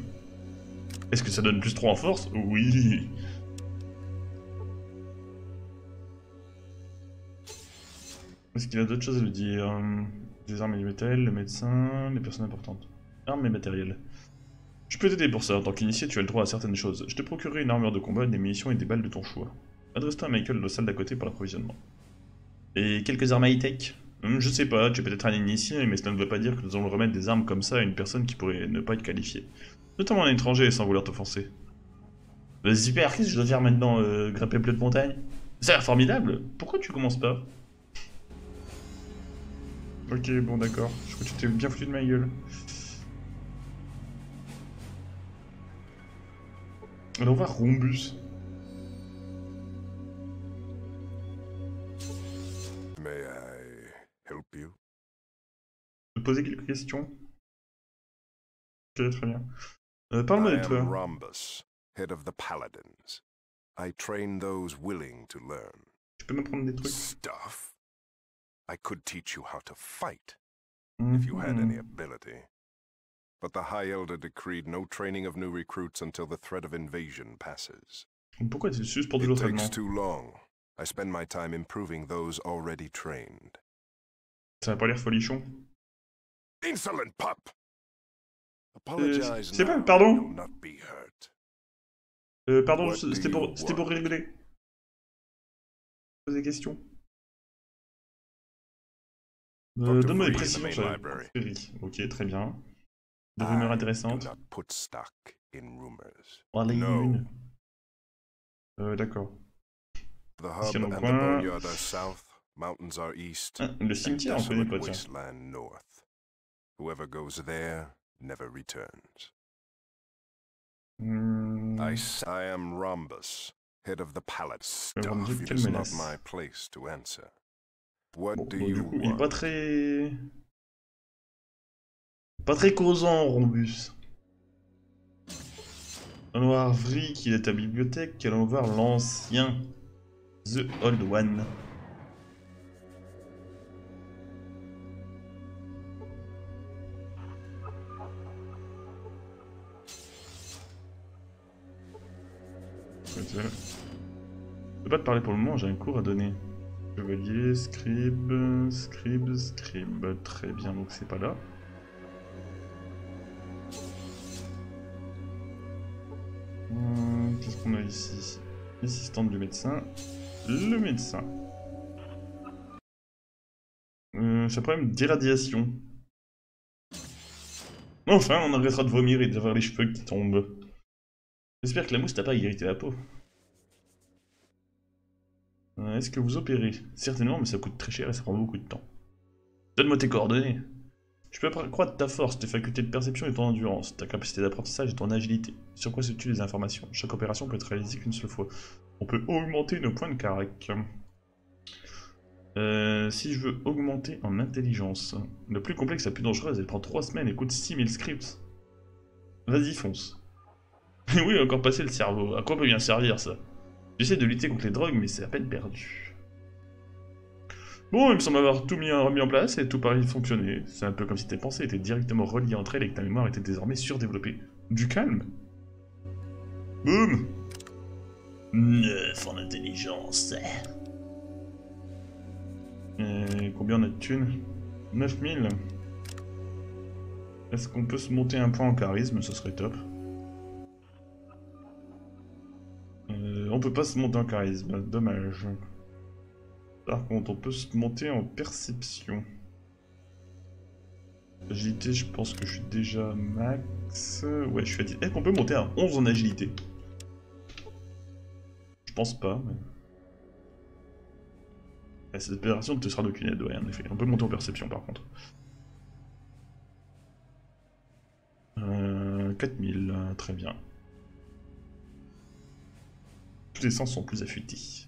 Est-ce que ça donne plus 3 en force? Oui. Est-ce qu'il y a d'autres choses à lui dire? Des armes et du métal, le médecin, les personnes importantes. Armes et matériel. Je peux t'aider pour ça, en tant qu'initié tu as le droit à certaines choses. Je te procurerai une armure de combat, des munitions et des balles de ton choix. Adresse-toi à Michael dans la salle d'à côté pour l'approvisionnement. Et quelques armes high-tech? Je sais pas, tu es peut-être un initié, mais cela ne veut pas dire que nous allons remettre des armes comme ça à une personne qui pourrait ne pas être qualifiée. Notamment un étranger, sans vouloir t'offenser. Super, qu'est-ce que je dois faire maintenant, grimper bleu de montagne? Ça a l'air formidable! Pourquoi tu commences pas? Ok, bon d'accord, je crois que tu t'es bien foutu de ma gueule. Allons voir Rhombus. Je peux te poser quelques questions? Ok, très bien. Parle-moi de toi. Rhombus, head of the Paladins. I train those willing to learn. Tu peux m'apprendre des trucs? Stuff. I could teach you how to fight, if you had any ability. But the High Elder decreed no training of new recruits until the threat of invasion passes. Pourquoi tu suspendu l'autre? It takes too long. I spend my time improving those already trained. Ça n'a pas l'air folichon. Insolent pup. Apologize. C'est pas, pardon. Pardon, c'était pour rigoler. Poser des questions. Donne-moi des précisions sur la librairie. Ok, très bien. Des rumeurs intéressantes. On les une. D'accord. Est-ce qu'il y a dans le coin? Le cimetière, on connaît pas, tiens. I am Rhombus, head of the Palace. It is not my place to answer. Bon, du coup, il est pas très causant, Rhombus. Allons voir Vree qui est à ta bibliothèque, allons voir l'ancien The Old One. Je peux pas te parler pour le moment, j'ai un cours à donner. Chevalier, scribe, très bien, donc c'est pas là. Qu'est-ce qu'on a ici? L'assistante du médecin. Le médecin. J'ai un problème d'irradiation. Enfin, on arrêtera de vomir et d'avoir les cheveux qui tombent. J'espère que la mousse t'a pas irrité la peau. Est-ce que vous opérez? Certainement, mais ça coûte très cher et ça prend beaucoup de temps. Donne-moi tes coordonnées. Je peux accroître ta force, tes facultés de perception et ton endurance, ta capacité d'apprentissage et ton agilité. Sur quoi se situent les informations? Chaque opération peut être réalisée qu'une seule fois. On peut augmenter nos points de carac. Si je veux augmenter en intelligence. Le plus complexe, la plus dangereuse, elle prend 3 semaines et coûte 6000 scripts. Vas-y, fonce. Et oui, encore passer le cerveau. À quoi peut bien servir ça? J'essaie de lutter contre les drogues, mais c'est à peine perdu. Bon, il me semble avoir tout remis en place et tout paraît fonctionner. C'est un peu comme si tes pensées étaient directement reliées entre elles et que ta mémoire était désormais surdéveloppée. Du calme. Boum. 9 en intelligence. Et combien on a de thunes? 9000. Est-ce qu'on peut se monter un point en charisme? Ce serait top. On peut pas se monter en charisme, dommage. Par contre, on peut se monter en perception. Agilité, je pense que je suis déjà max. Ouais, je suis à 10. Est-ce qu'on peut monter à 11 en agilité? Je pense pas, mais... Ah, cette opération ne te sera d'aucune aide, ouais, en effet. On peut monter en perception, par contre. 4000, très bien. Tous les sens sont plus affûtés.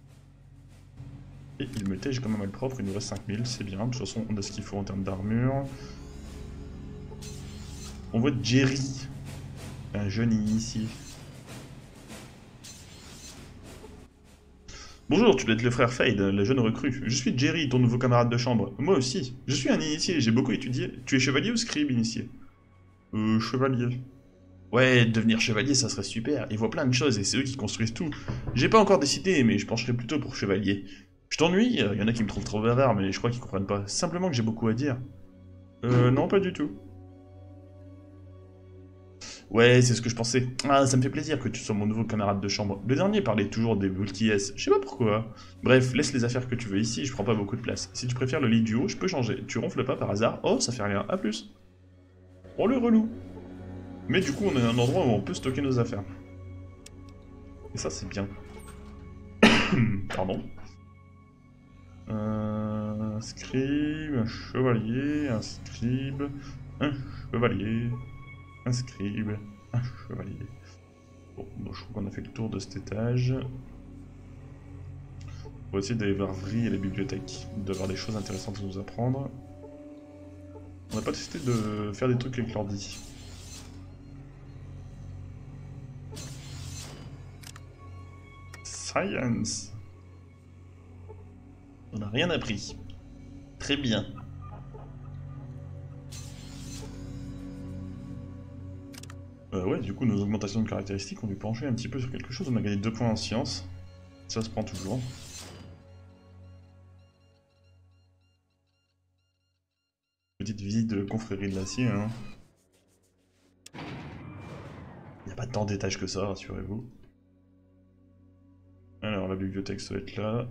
Et il me tège comme un malpropre, il nous reste 5000, c'est bien. De toute façon, on a ce qu'il faut en termes d'armure. On voit Jerry, un jeune initié. Bonjour, tu dois être le frère Fade, la jeune recrue. Je suis Jerry, ton nouveau camarade de chambre. Moi aussi. Je suis un initié, j'ai beaucoup étudié. Tu es chevalier ou scribe, initié? Chevalier. Ouais, devenir chevalier, ça serait super. Ils voient plein de choses et c'est eux qui construisent tout. J'ai pas encore décidé, mais je pencherai plutôt pour chevalier. Je t'ennuie? Il y en a qui me trouvent trop bavard, mais je crois qu'ils comprennent pas. Simplement que j'ai beaucoup à dire. Non, pas du tout. Ouais, c'est ce que je pensais. Ah, ça me fait plaisir que tu sois mon nouveau camarade de chambre. Le dernier parlait toujours des bulkies, je sais pas pourquoi. Bref, laisse les affaires que tu veux ici, je prends pas beaucoup de place. Si tu préfères le lit du haut, je peux changer. Tu ronfles pas par hasard? Oh, ça fait rien, à plus. Oh, le relou. Mais du coup, on est à un endroit où on peut stocker nos affaires. Et ça, c'est bien. Pardon. Un scribe, un chevalier, un scribe, un chevalier... Un scribe, un chevalier. Bon, bon, je crois qu'on a fait le tour de cet étage. On va essayer d'aller vers Vree et la bibliothèque, d'avoir des choses intéressantes à nous apprendre. On n'a pas testé de faire des trucs avec l'ordi. Science. On n'a rien appris. Très bien. Ouais, du coup, nos augmentations de caractéristiques ont dû pencher un petit peu sur quelque chose. On a gagné 2 points en science. Ça se prend toujours. Petite visite de confrérie de l'acier. Hein. Il n'y a pas tant d'étages que ça, rassurez-vous. Alors, la bibliothèque, ça va être là.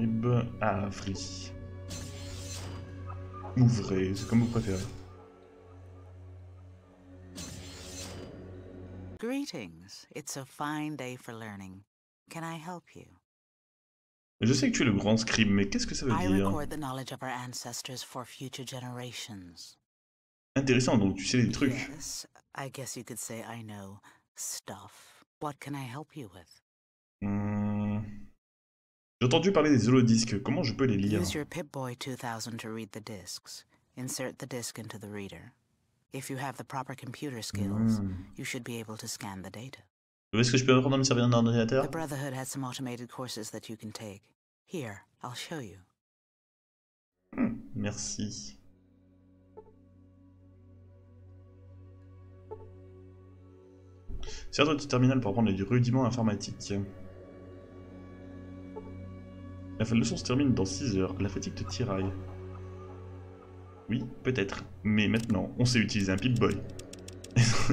Et ben, ah, Vree. Ouvrez, c'est comme vous préférez. Greetings. It's a fine day for learning. Can I help you? Je sais que tu es le grand scribe, mais qu'est-ce que ça veut dire? Intéressant, donc tu sais des trucs. Yes, I guess you could say I know stuff. What can I help you with? J'ai entendu parler des holodisques. Comment je peux les lire? Use your Pip-Boy 2000 to read the discs. Insert the disc into the reader. If you have the proper computer skills, you should be able to scan the data. Est-ce que je peux apprendre à me servir d'un ordinateur? The Brotherhood has some automated courses that you can take. Here, I'll show you. Merci. Sers-toi du terminal pour apprendre les rudiments informatiques. La fin de leçon se termine dans 6 heures. La fatigue te tiraille. Oui, peut-être. Mais maintenant, on sait utiliser un Pip-Boy.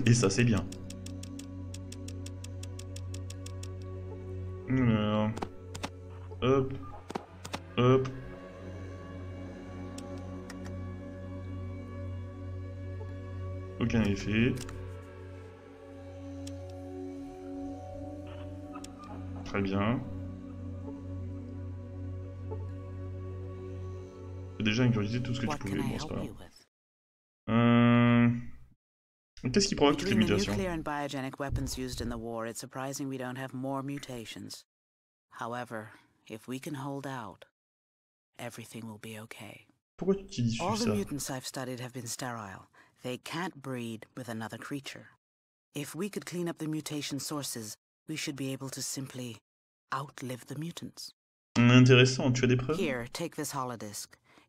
Et ça, c'est bien. Hop. Hop. Aucun effet. Très bien. Déjà incuriosité tout ce que tu pouvais, bon c'est pas grave. Qu'est-ce qui provoque toutes les mutations? Pourquoi tu dis ça? Intéressant, tu as des preuves?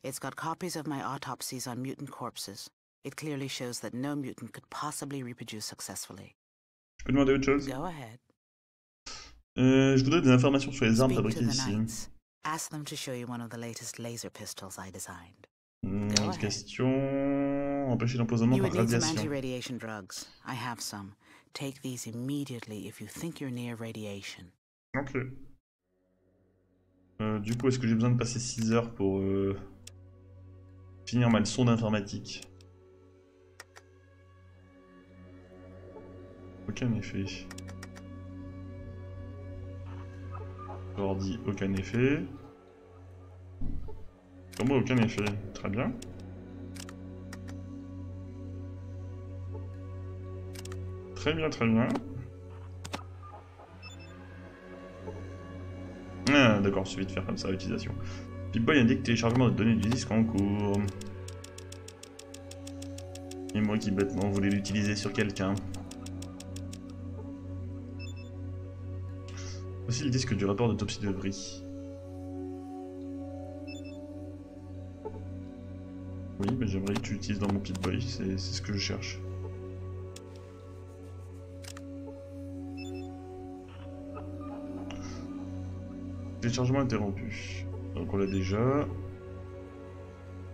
It's got copies of my autopsies on mutant corpses. It clearly shows that no mutant could possibly reproduce successfully. Je peux demander autre chose? Go ahead. Je voudrais des informations sur les armes fabriquées ici. Ask them to show you one of the latest laser pistols I designed. Question. Empêcher l'empoisonnement par radiation. You need some anti-radiation drugs. I have some. Take these immediately if you think you're near radiation. Ok. Du coup, est-ce que j'ai besoin de passer 6 heures pour finir ma leçon d'informatique? Aucun effet. Ordi, aucun effet. Pour moi, aucun effet. Très bien. Très bien, très bien. Ah, d'accord, il suffit de faire comme ça, l'utilisation. Pip-Boy indique téléchargement de données du disque en cours. Et moi qui bêtement voulais l'utiliser sur quelqu'un. Voici le disque du rapport d'autopsie de Vree. Oui, mais j'aimerais que tu utilises dans mon Pip-Boy, c'est ce que je cherche. Téléchargement interrompu. Donc on l'a déjà.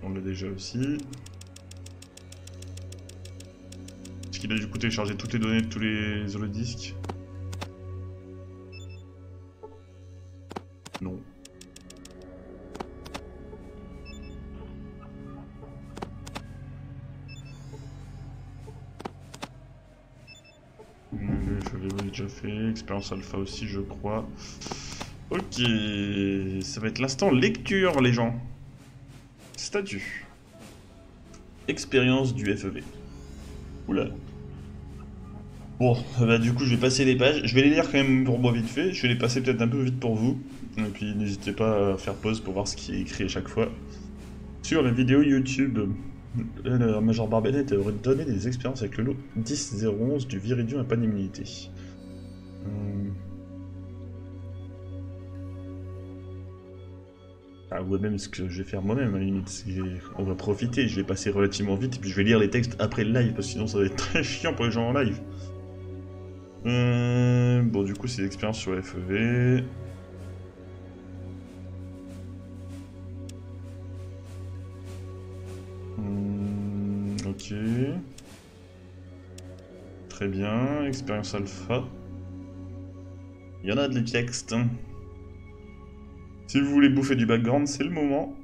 On l'a déjà aussi. Est-ce qu'il a du coup téléchargé toutes les données de tous les holodisques? Non. Je l'ai déjà fait. Expérience alpha aussi, je crois. Ok, ça va être l'instant lecture, les gens. Statut. Expérience du FEV. Oula. Bon, bah du coup, je vais passer les pages. Je vais les lire quand même pour moi vite fait. Je vais les passer peut-être un peu vite pour vous. Et puis, n'hésitez pas à faire pause pour voir ce qui est écrit à chaque fois. Sur la vidéo YouTube, le Major Barbelette aurait donné des expériences avec le lot 10-011 du Viridion à panne immunité. Ah ouais, même ce que je vais faire moi-même à la limite, on va profiter, je vais passer relativement vite et puis je vais lire les textes après le live parce que sinon ça va être très chiant pour les gens en live. Bon du coup c'est l'expérience sur FEV. Ok. Très bien, expérience alpha. Il y en a de textes. Si vous voulez bouffer du background, c'est le moment.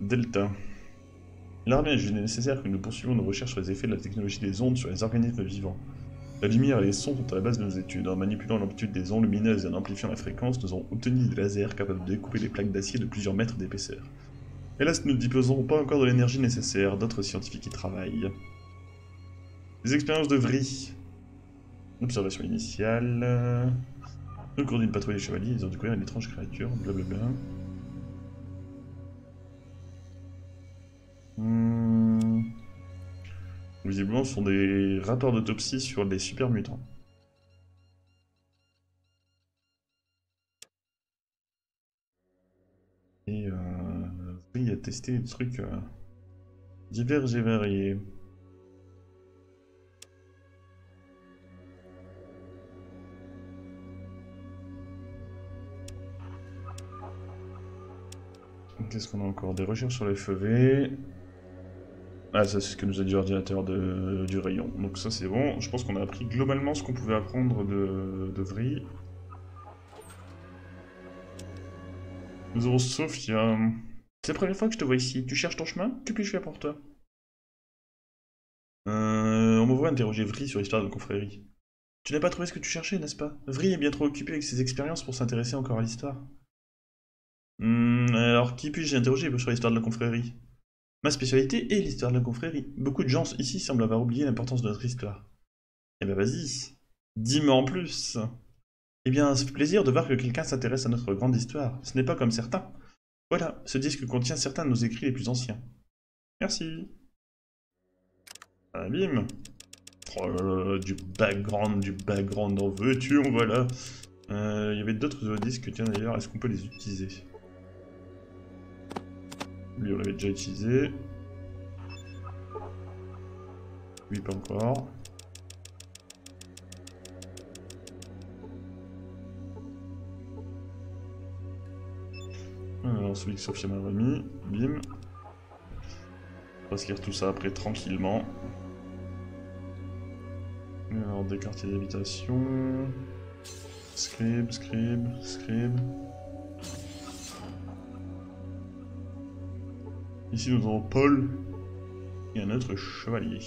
Delta. L'armée a jugé nécessaire que nous poursuivions nos recherches sur les effets de la technologie des ondes sur les organismes vivants. La lumière et les sons sont à la base de nos études. En manipulant l'amplitude des ondes lumineuses et en amplifiant la fréquence, nous avons obtenu des lasers capables de découper des plaques d'acier de plusieurs mètres d'épaisseur. Hélas, nous ne disposerons pas encore de l'énergie nécessaire. D'autres scientifiques y travaillent. Les expériences de Vree. Observation initiale. Au cours d'une patrouille des chevaliers, ils ont découvert une étrange créature, blablabla. Visiblement, ce sont des rapports d'autopsie sur les super mutants. Et Vree a testé des trucs divers et variés. Qu'est-ce qu'on a encore? Des recherches sur les FEV. Ah, ça, c'est ce que nous a dit l'ordinateur du rayon. Donc, ça, c'est bon. Je pense qu'on a appris globalement ce qu'on pouvait apprendre de Vree. Nous avons Sophia. C'est la première fois que je te vois ici. Tu cherches ton chemin? Que puis-je faire pour toi? On me voit interroger Vree sur l'histoire de confrérie. Tu n'as pas trouvé ce que tu cherchais, n'est-ce pas? Vree est bien trop occupé avec ses expériences pour s'intéresser encore à l'histoire. Alors, qui puis-je interroger sur l'histoire de la confrérie? Ma spécialité est l'histoire de la confrérie. Beaucoup de gens ici semblent avoir oublié l'importance de notre histoire. Eh ben vas-y, dis-moi en plus. Eh bien, ça fait plaisir de voir que quelqu'un s'intéresse à notre grande histoire. Ce n'est pas comme certains. Voilà, ce disque contient certains de nos écrits les plus anciens. Merci. Ah, bim. Oh là là, du background, en veux-tu, on voit là. Il y avait d'autres disques, tiens d'ailleurs, est-ce qu'on peut les utiliser? Lui on l'avait déjà utilisé. Lui pas encore. Alors celui que Sophia m'a remis, bim. On va se lire tout ça après tranquillement. Alors, des quartiers d'habitation. Scribe, scribe, scribe. Ici, nous avons Paul et un autre chevalier.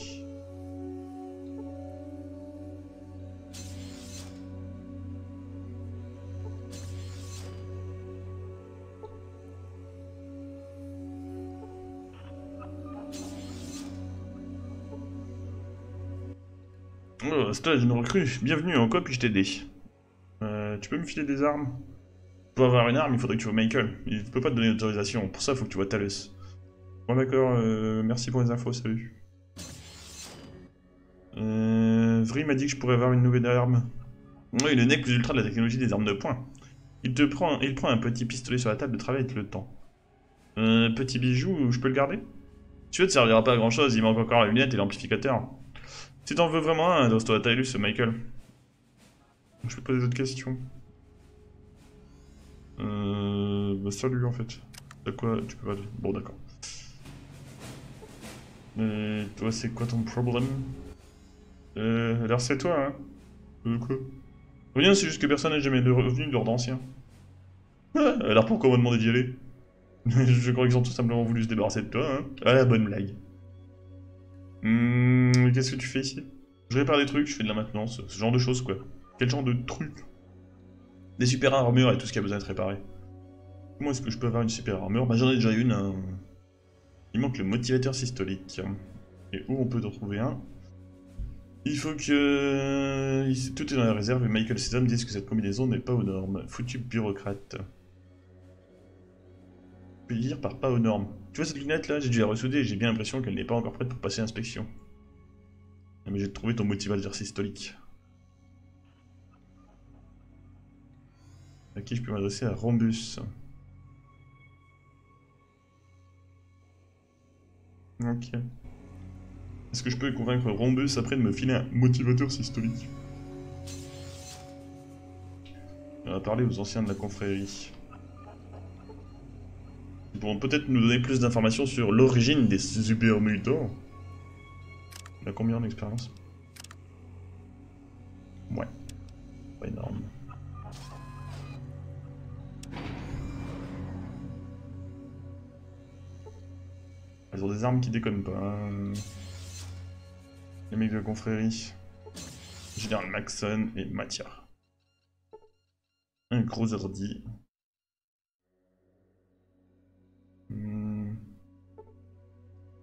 Oh, c'est là, j'ai une recrue. Bienvenue, en quoi puis-je t'aider? Tu peux me filer des armes? Pour avoir une arme, il faudrait que tu vois Michael. Il ne peut pas te donner l'autorisation. Pour ça, il faut que tu vois Talus. Bon d'accord, merci pour les infos, salut. Vree m'a dit que je pourrais avoir une nouvelle arme. Oui, le nec plus ultra de la technologie des armes de poing. Il prend un petit pistolet sur la table de travail avec le temps. Petit bijou, je peux le garder? Tu veux, te servira pas à grand chose, il manque encore la lunette et l'amplificateur. Si t'en veux vraiment un, danse-toi à Talus, Michael. Je peux poser d'autres questions. Bah salut en fait. T'as quoi? Tu peux pas... Bon d'accord. Toi, c'est quoi ton problème? Alors c'est toi, hein? Quoi? Rien, c'est juste que personne n'a jamais revenu de leur d'ancien. Ah, alors pourquoi on m'a demandé d'y aller? Je crois qu'ils ont tout simplement voulu se débarrasser de toi, hein? Ah, la bonne blague. Qu'est-ce que tu fais ici? Je répare des trucs, je fais de la maintenance, ce genre de choses, quoi. Quel genre de trucs? Des super armures et tout ce qui a besoin d'être réparé. Comment est-ce que je peux avoir une super armure? Bah j'en ai déjà une, hein. Il manque le motivateur systolique. Et où on peut en trouver un? Il faut que... Tout est dans la réserve et Michael César me dit que cette combinaison n'est pas aux normes. Foutu bureaucrate. Je peux dire par pas aux normes. Tu vois cette lunette là? J'ai dû la ressouder et j'ai bien l'impression qu'elle n'est pas encore prête pour passer l'inspection. Mais j'ai trouvé ton motivateur systolique. À qui je peux m'adresser? À Rhombus. Ok. Est-ce que je peux convaincre Rhombus après de me filer un motivateur systolique? On va parler aux anciens de la confrérie. Ils pourront peut-être nous donner plus d'informations sur l'origine des super mutants. On a combien d'expérience? Ouais. Pas énorme. Elles ont des armes qui déconnent pas. Hein. Les mecs de la confrérie. Général Maxson et Mathia. Un gros ordi.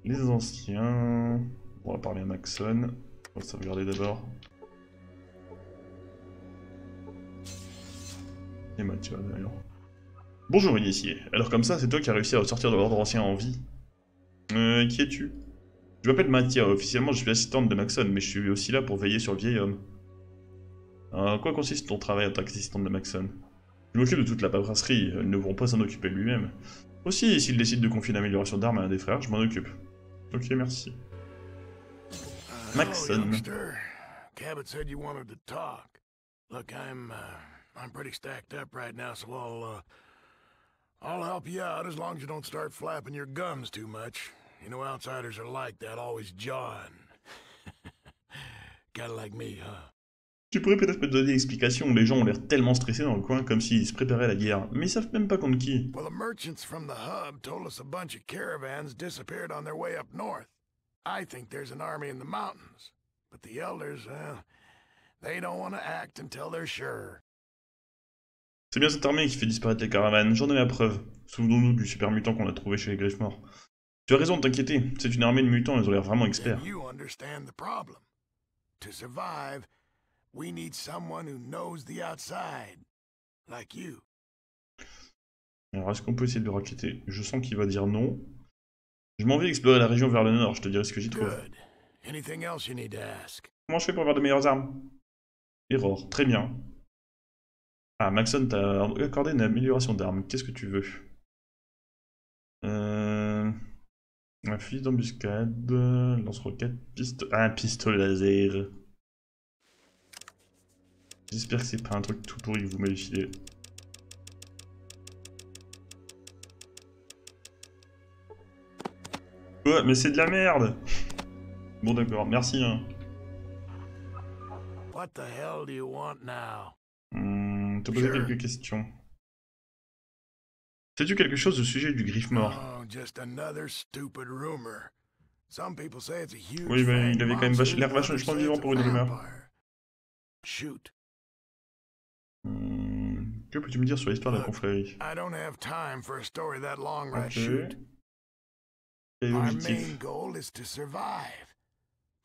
Les anciens. On va parler à Maxson. On va sauvegarder d'abord. Et Mathia d'ailleurs. Bonjour initié. Alors comme ça, c'est toi qui as réussi à ressortir de l'ordre ancien en vie. Qui es-tu? Je m'appelle Mathia, officiellement je suis assistante de Maxson, mais je suis aussi là pour veiller sur le vieil homme. En quoi consiste ton travail en tant qu'assistante de Maxson? Je m'occupe de toute la paperasserie, ils ne pourront pas s'en occuper lui-même. Aussi, s'il décide de confier l'amélioration d'armes à un des frères, je m'en occupe. Ok, merci. Maxson. Cabbot said you wanted to talk. Look, I'm pretty stacked up right now, so I'll help you out as long as you don't start flapping your gums too much. You know, outsiders are like that, always jawing. Kinda like me, huh? Tu pourrais peut-être me donner une explication. Les gens ont l'air tellement stressés dans le coin, comme s'ils se préparaient à la guerre, mais ils savent même pas contre qui. Well, the merchants from the hub told us a bunch of caravans disappeared on their way up north. I think there's an army in the mountains, but the elders, they don't want to act until they're sure. C'est bien cette armée qui fait disparaître les caravanes, j'en ai la preuve. Souvenons-nous du super mutant qu'on a trouvé chez les Griffemorts. Tu as raison de t'inquiéter, c'est une armée de mutants, ils ont l'air vraiment experts. Alors est-ce qu'on peut essayer de le raqueter? Je sens qu'il va dire non. Je m'en vais explorer la région vers le nord, je te dirai ce que j'y trouve. Comment je fais pour avoir de meilleures armes? Error, très bien. Ah, Maxson t'a accordé une amélioration d'armes. Qu'est-ce que tu veux? Un fusil d'embuscade, lance-roquette, pistolet laser. J'espère que c'est pas un truc tout pourri que vous m'avez filé. Ouais, mais c'est de la merde! Bon d'accord, merci hein. What the hell do you want now? Te poser quelques questions. Sais-tu quelque chose au sujet du griffe-mort? Oui, mais il avait quand même l'air vachement vivant pour une rumeur. Que peux-tu me dire sur l'histoire de la confrérie? Ok. Quel est l'objectif?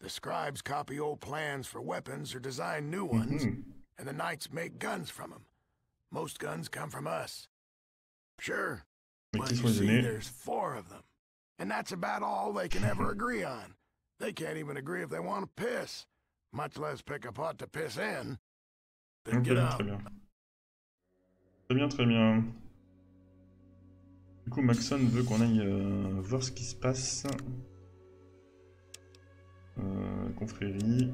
The scribes copy old plans for weapons or design new ones, and the knights make guns from them. Most guns come from us. Sure, but you see, there's four of them, and that's about all they can ever agree on. They can't even agree if they want to piss, much less pick a pot to piss in. Then get out. Très bien, très bien. Du coup, Maxson veut qu'on aille voir ce qui se passe. Confrérie.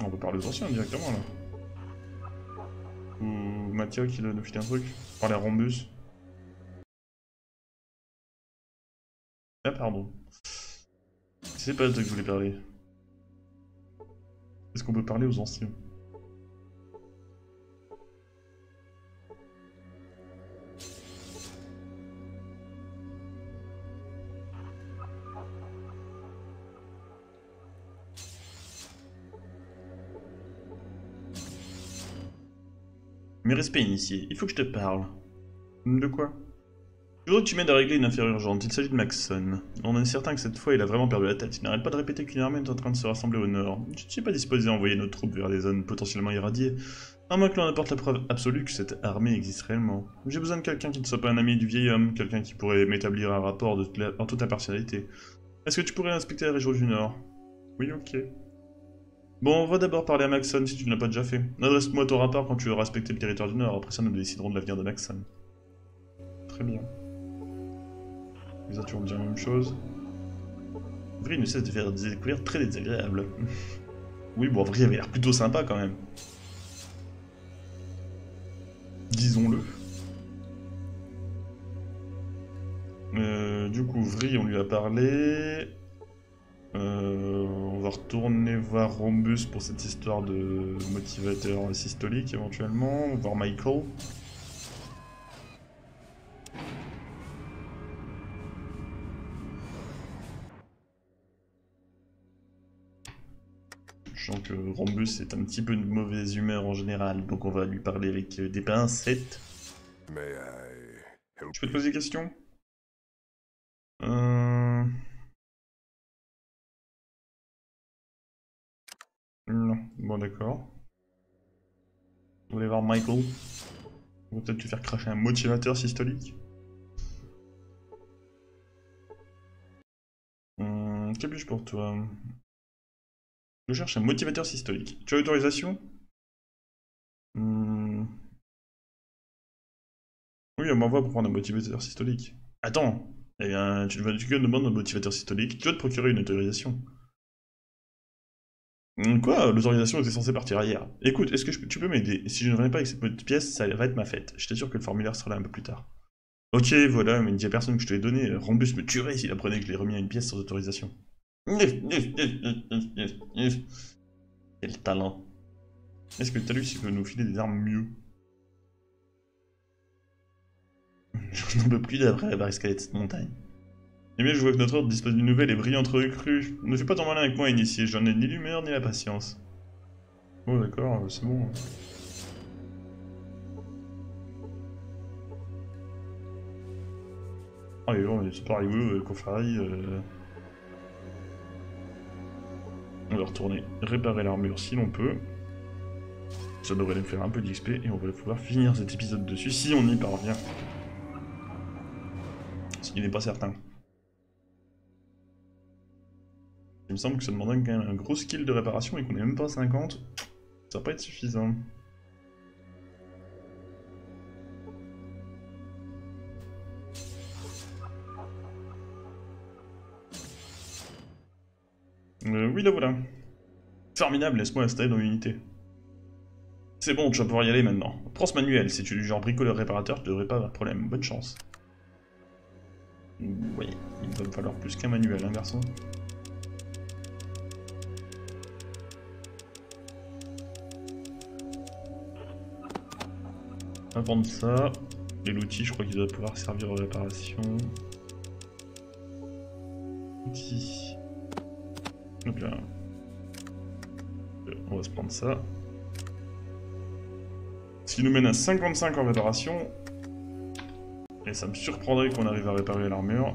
On peut parler aux anciens directement là. Ou Mathia qui doit nous filer un truc. Parler à Rhombus. Ah pardon. C'est pas de ça que je voulais parler. Est-ce qu'on peut parler aux anciens? Mes respects initiés, il faut que je te parle. De quoi? Je voudrais que tu m'aides à régler une affaire urgente, il s'agit de Maxson. On est certain que cette fois il a vraiment perdu la tête, il n'arrête pas de répéter qu'une armée est en train de se rassembler au nord. Je ne suis pas disposé à envoyer nos troupes vers des zones potentiellement irradiées, à moins que l'on apporte la preuve absolue que cette armée existe réellement. J'ai besoin de quelqu'un qui ne soit pas un ami du vieil homme, quelqu'un qui pourrait m'établir un rapport en toute impartialité. Est-ce que tu pourrais inspecter la région du nord? Oui, ok. Bon, on va d'abord parler à Maxson si tu ne l'as pas déjà fait. Adresse-moi ton rapport quand tu auras respecté le territoire du Nord, après ça nous déciderons de l'avenir de Maxson. Très bien. Les autres vont me dire la même chose. Vree ne cesse de faire des découvertes très désagréables. Oui, bon, Vree avait l'air plutôt sympa quand même. Disons-le. Du coup, Vree, on lui a parlé... on va retourner voir Rhombus pour cette histoire de motivateur systolique éventuellement, voir Michael. Je sens que Rhombus est un petit peu de mauvaise humeur en général, donc on va lui parler avec des pincettes. Je peux te poser des questions? Non, bon d'accord. Vous voulez voir Michael? On va peut-être te faire cracher un motivateur systolique. Que puis-je pour toi? Je cherche un motivateur systolique. Tu as l'autorisation? Oui, on m'envoie pour prendre un motivateur systolique. Attends, eh bien, tu me demandes un motivateur systolique, tu dois te procurer une autorisation. Quoi? L'autorisation était censée partir hier. Écoute, est-ce que tu peux m'aider? Si je ne reviens pas avec cette petite pièce, ça va être ma fête. Je t'assure que le formulaire sera là un peu plus tard. Ok, voilà, mais il n'y a personne que je te l'ai donné. Rhombus me tuerait s'il apprenait que je l'ai remis à une pièce sans autorisation. Quel talent. Est-ce que Talus peut nous filer des armes mieux? Je n'en peux plus d'après avoir escaladé cette montagne. Eh bien, je vois que notre ordre dispose d'une nouvelle et brillante recrue. Ne fais pas ton malin avec moi, initié. J'en ai ni l'humeur ni la patience. Oh, d'accord, c'est bon. Ah, mais bon, c'est pas rigolo, confrérie. On va retourner réparer l'armure si l'on peut. Ça devrait nous faire un peu d'XP et on va pouvoir finir cet épisode dessus si on y parvient. Ce qui n'est pas certain. Il me semble que ça demandait quand même un gros skill de réparation et qu'on n'est même pas à 50, ça va pas être suffisant. Oui, là voilà. Formidable, laisse-moi installer dans l'unité. C'est bon, tu vas pouvoir y aller maintenant. Prends ce manuel, si tu es du genre bricoleur-réparateur, tu devrais pas avoir de problème. Bonne chance. Oui, il va me falloir plus qu'un manuel, hein, garçon. invente ça. Et l'outil, je crois qu'il doit pouvoir servir aux réparations. Outil. Donc là, on va se prendre ça. Ce qui nous mène à 55 en réparation. Et ça me surprendrait qu'on arrive à réparer l'armure.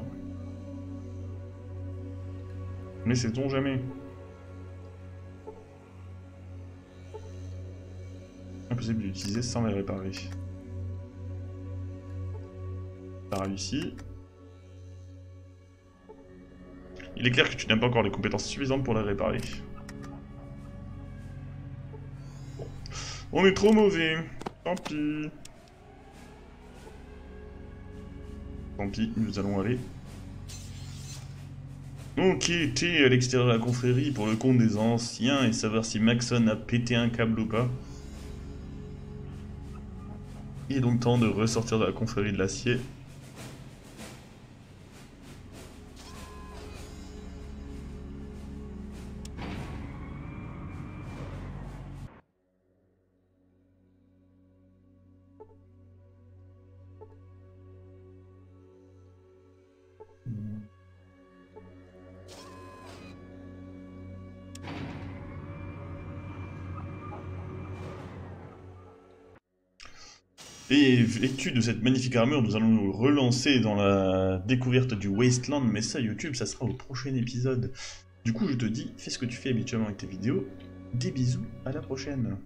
Mais sait-on jamais. Impossible d'utiliser sans les réparer. T'as réussi. Il est clair que tu n'as pas encore les compétences suffisantes pour les réparer. On est trop mauvais. Tant pis. Tant pis, nous allons aller. Donc était à l'extérieur de la confrérie pour le compte des anciens et savoir si Maxson a pété un câble ou pas. Il est donc temps de ressortir de la confrérie de l'acier. Et vêtu de cette magnifique armure, nous allons nous relancer dans la découverte du Wasteland, mais ça, YouTube, ça sera au prochain épisode. Du coup, je te dis, fais ce que tu fais habituellement avec tes vidéos. Des bisous, à la prochaine.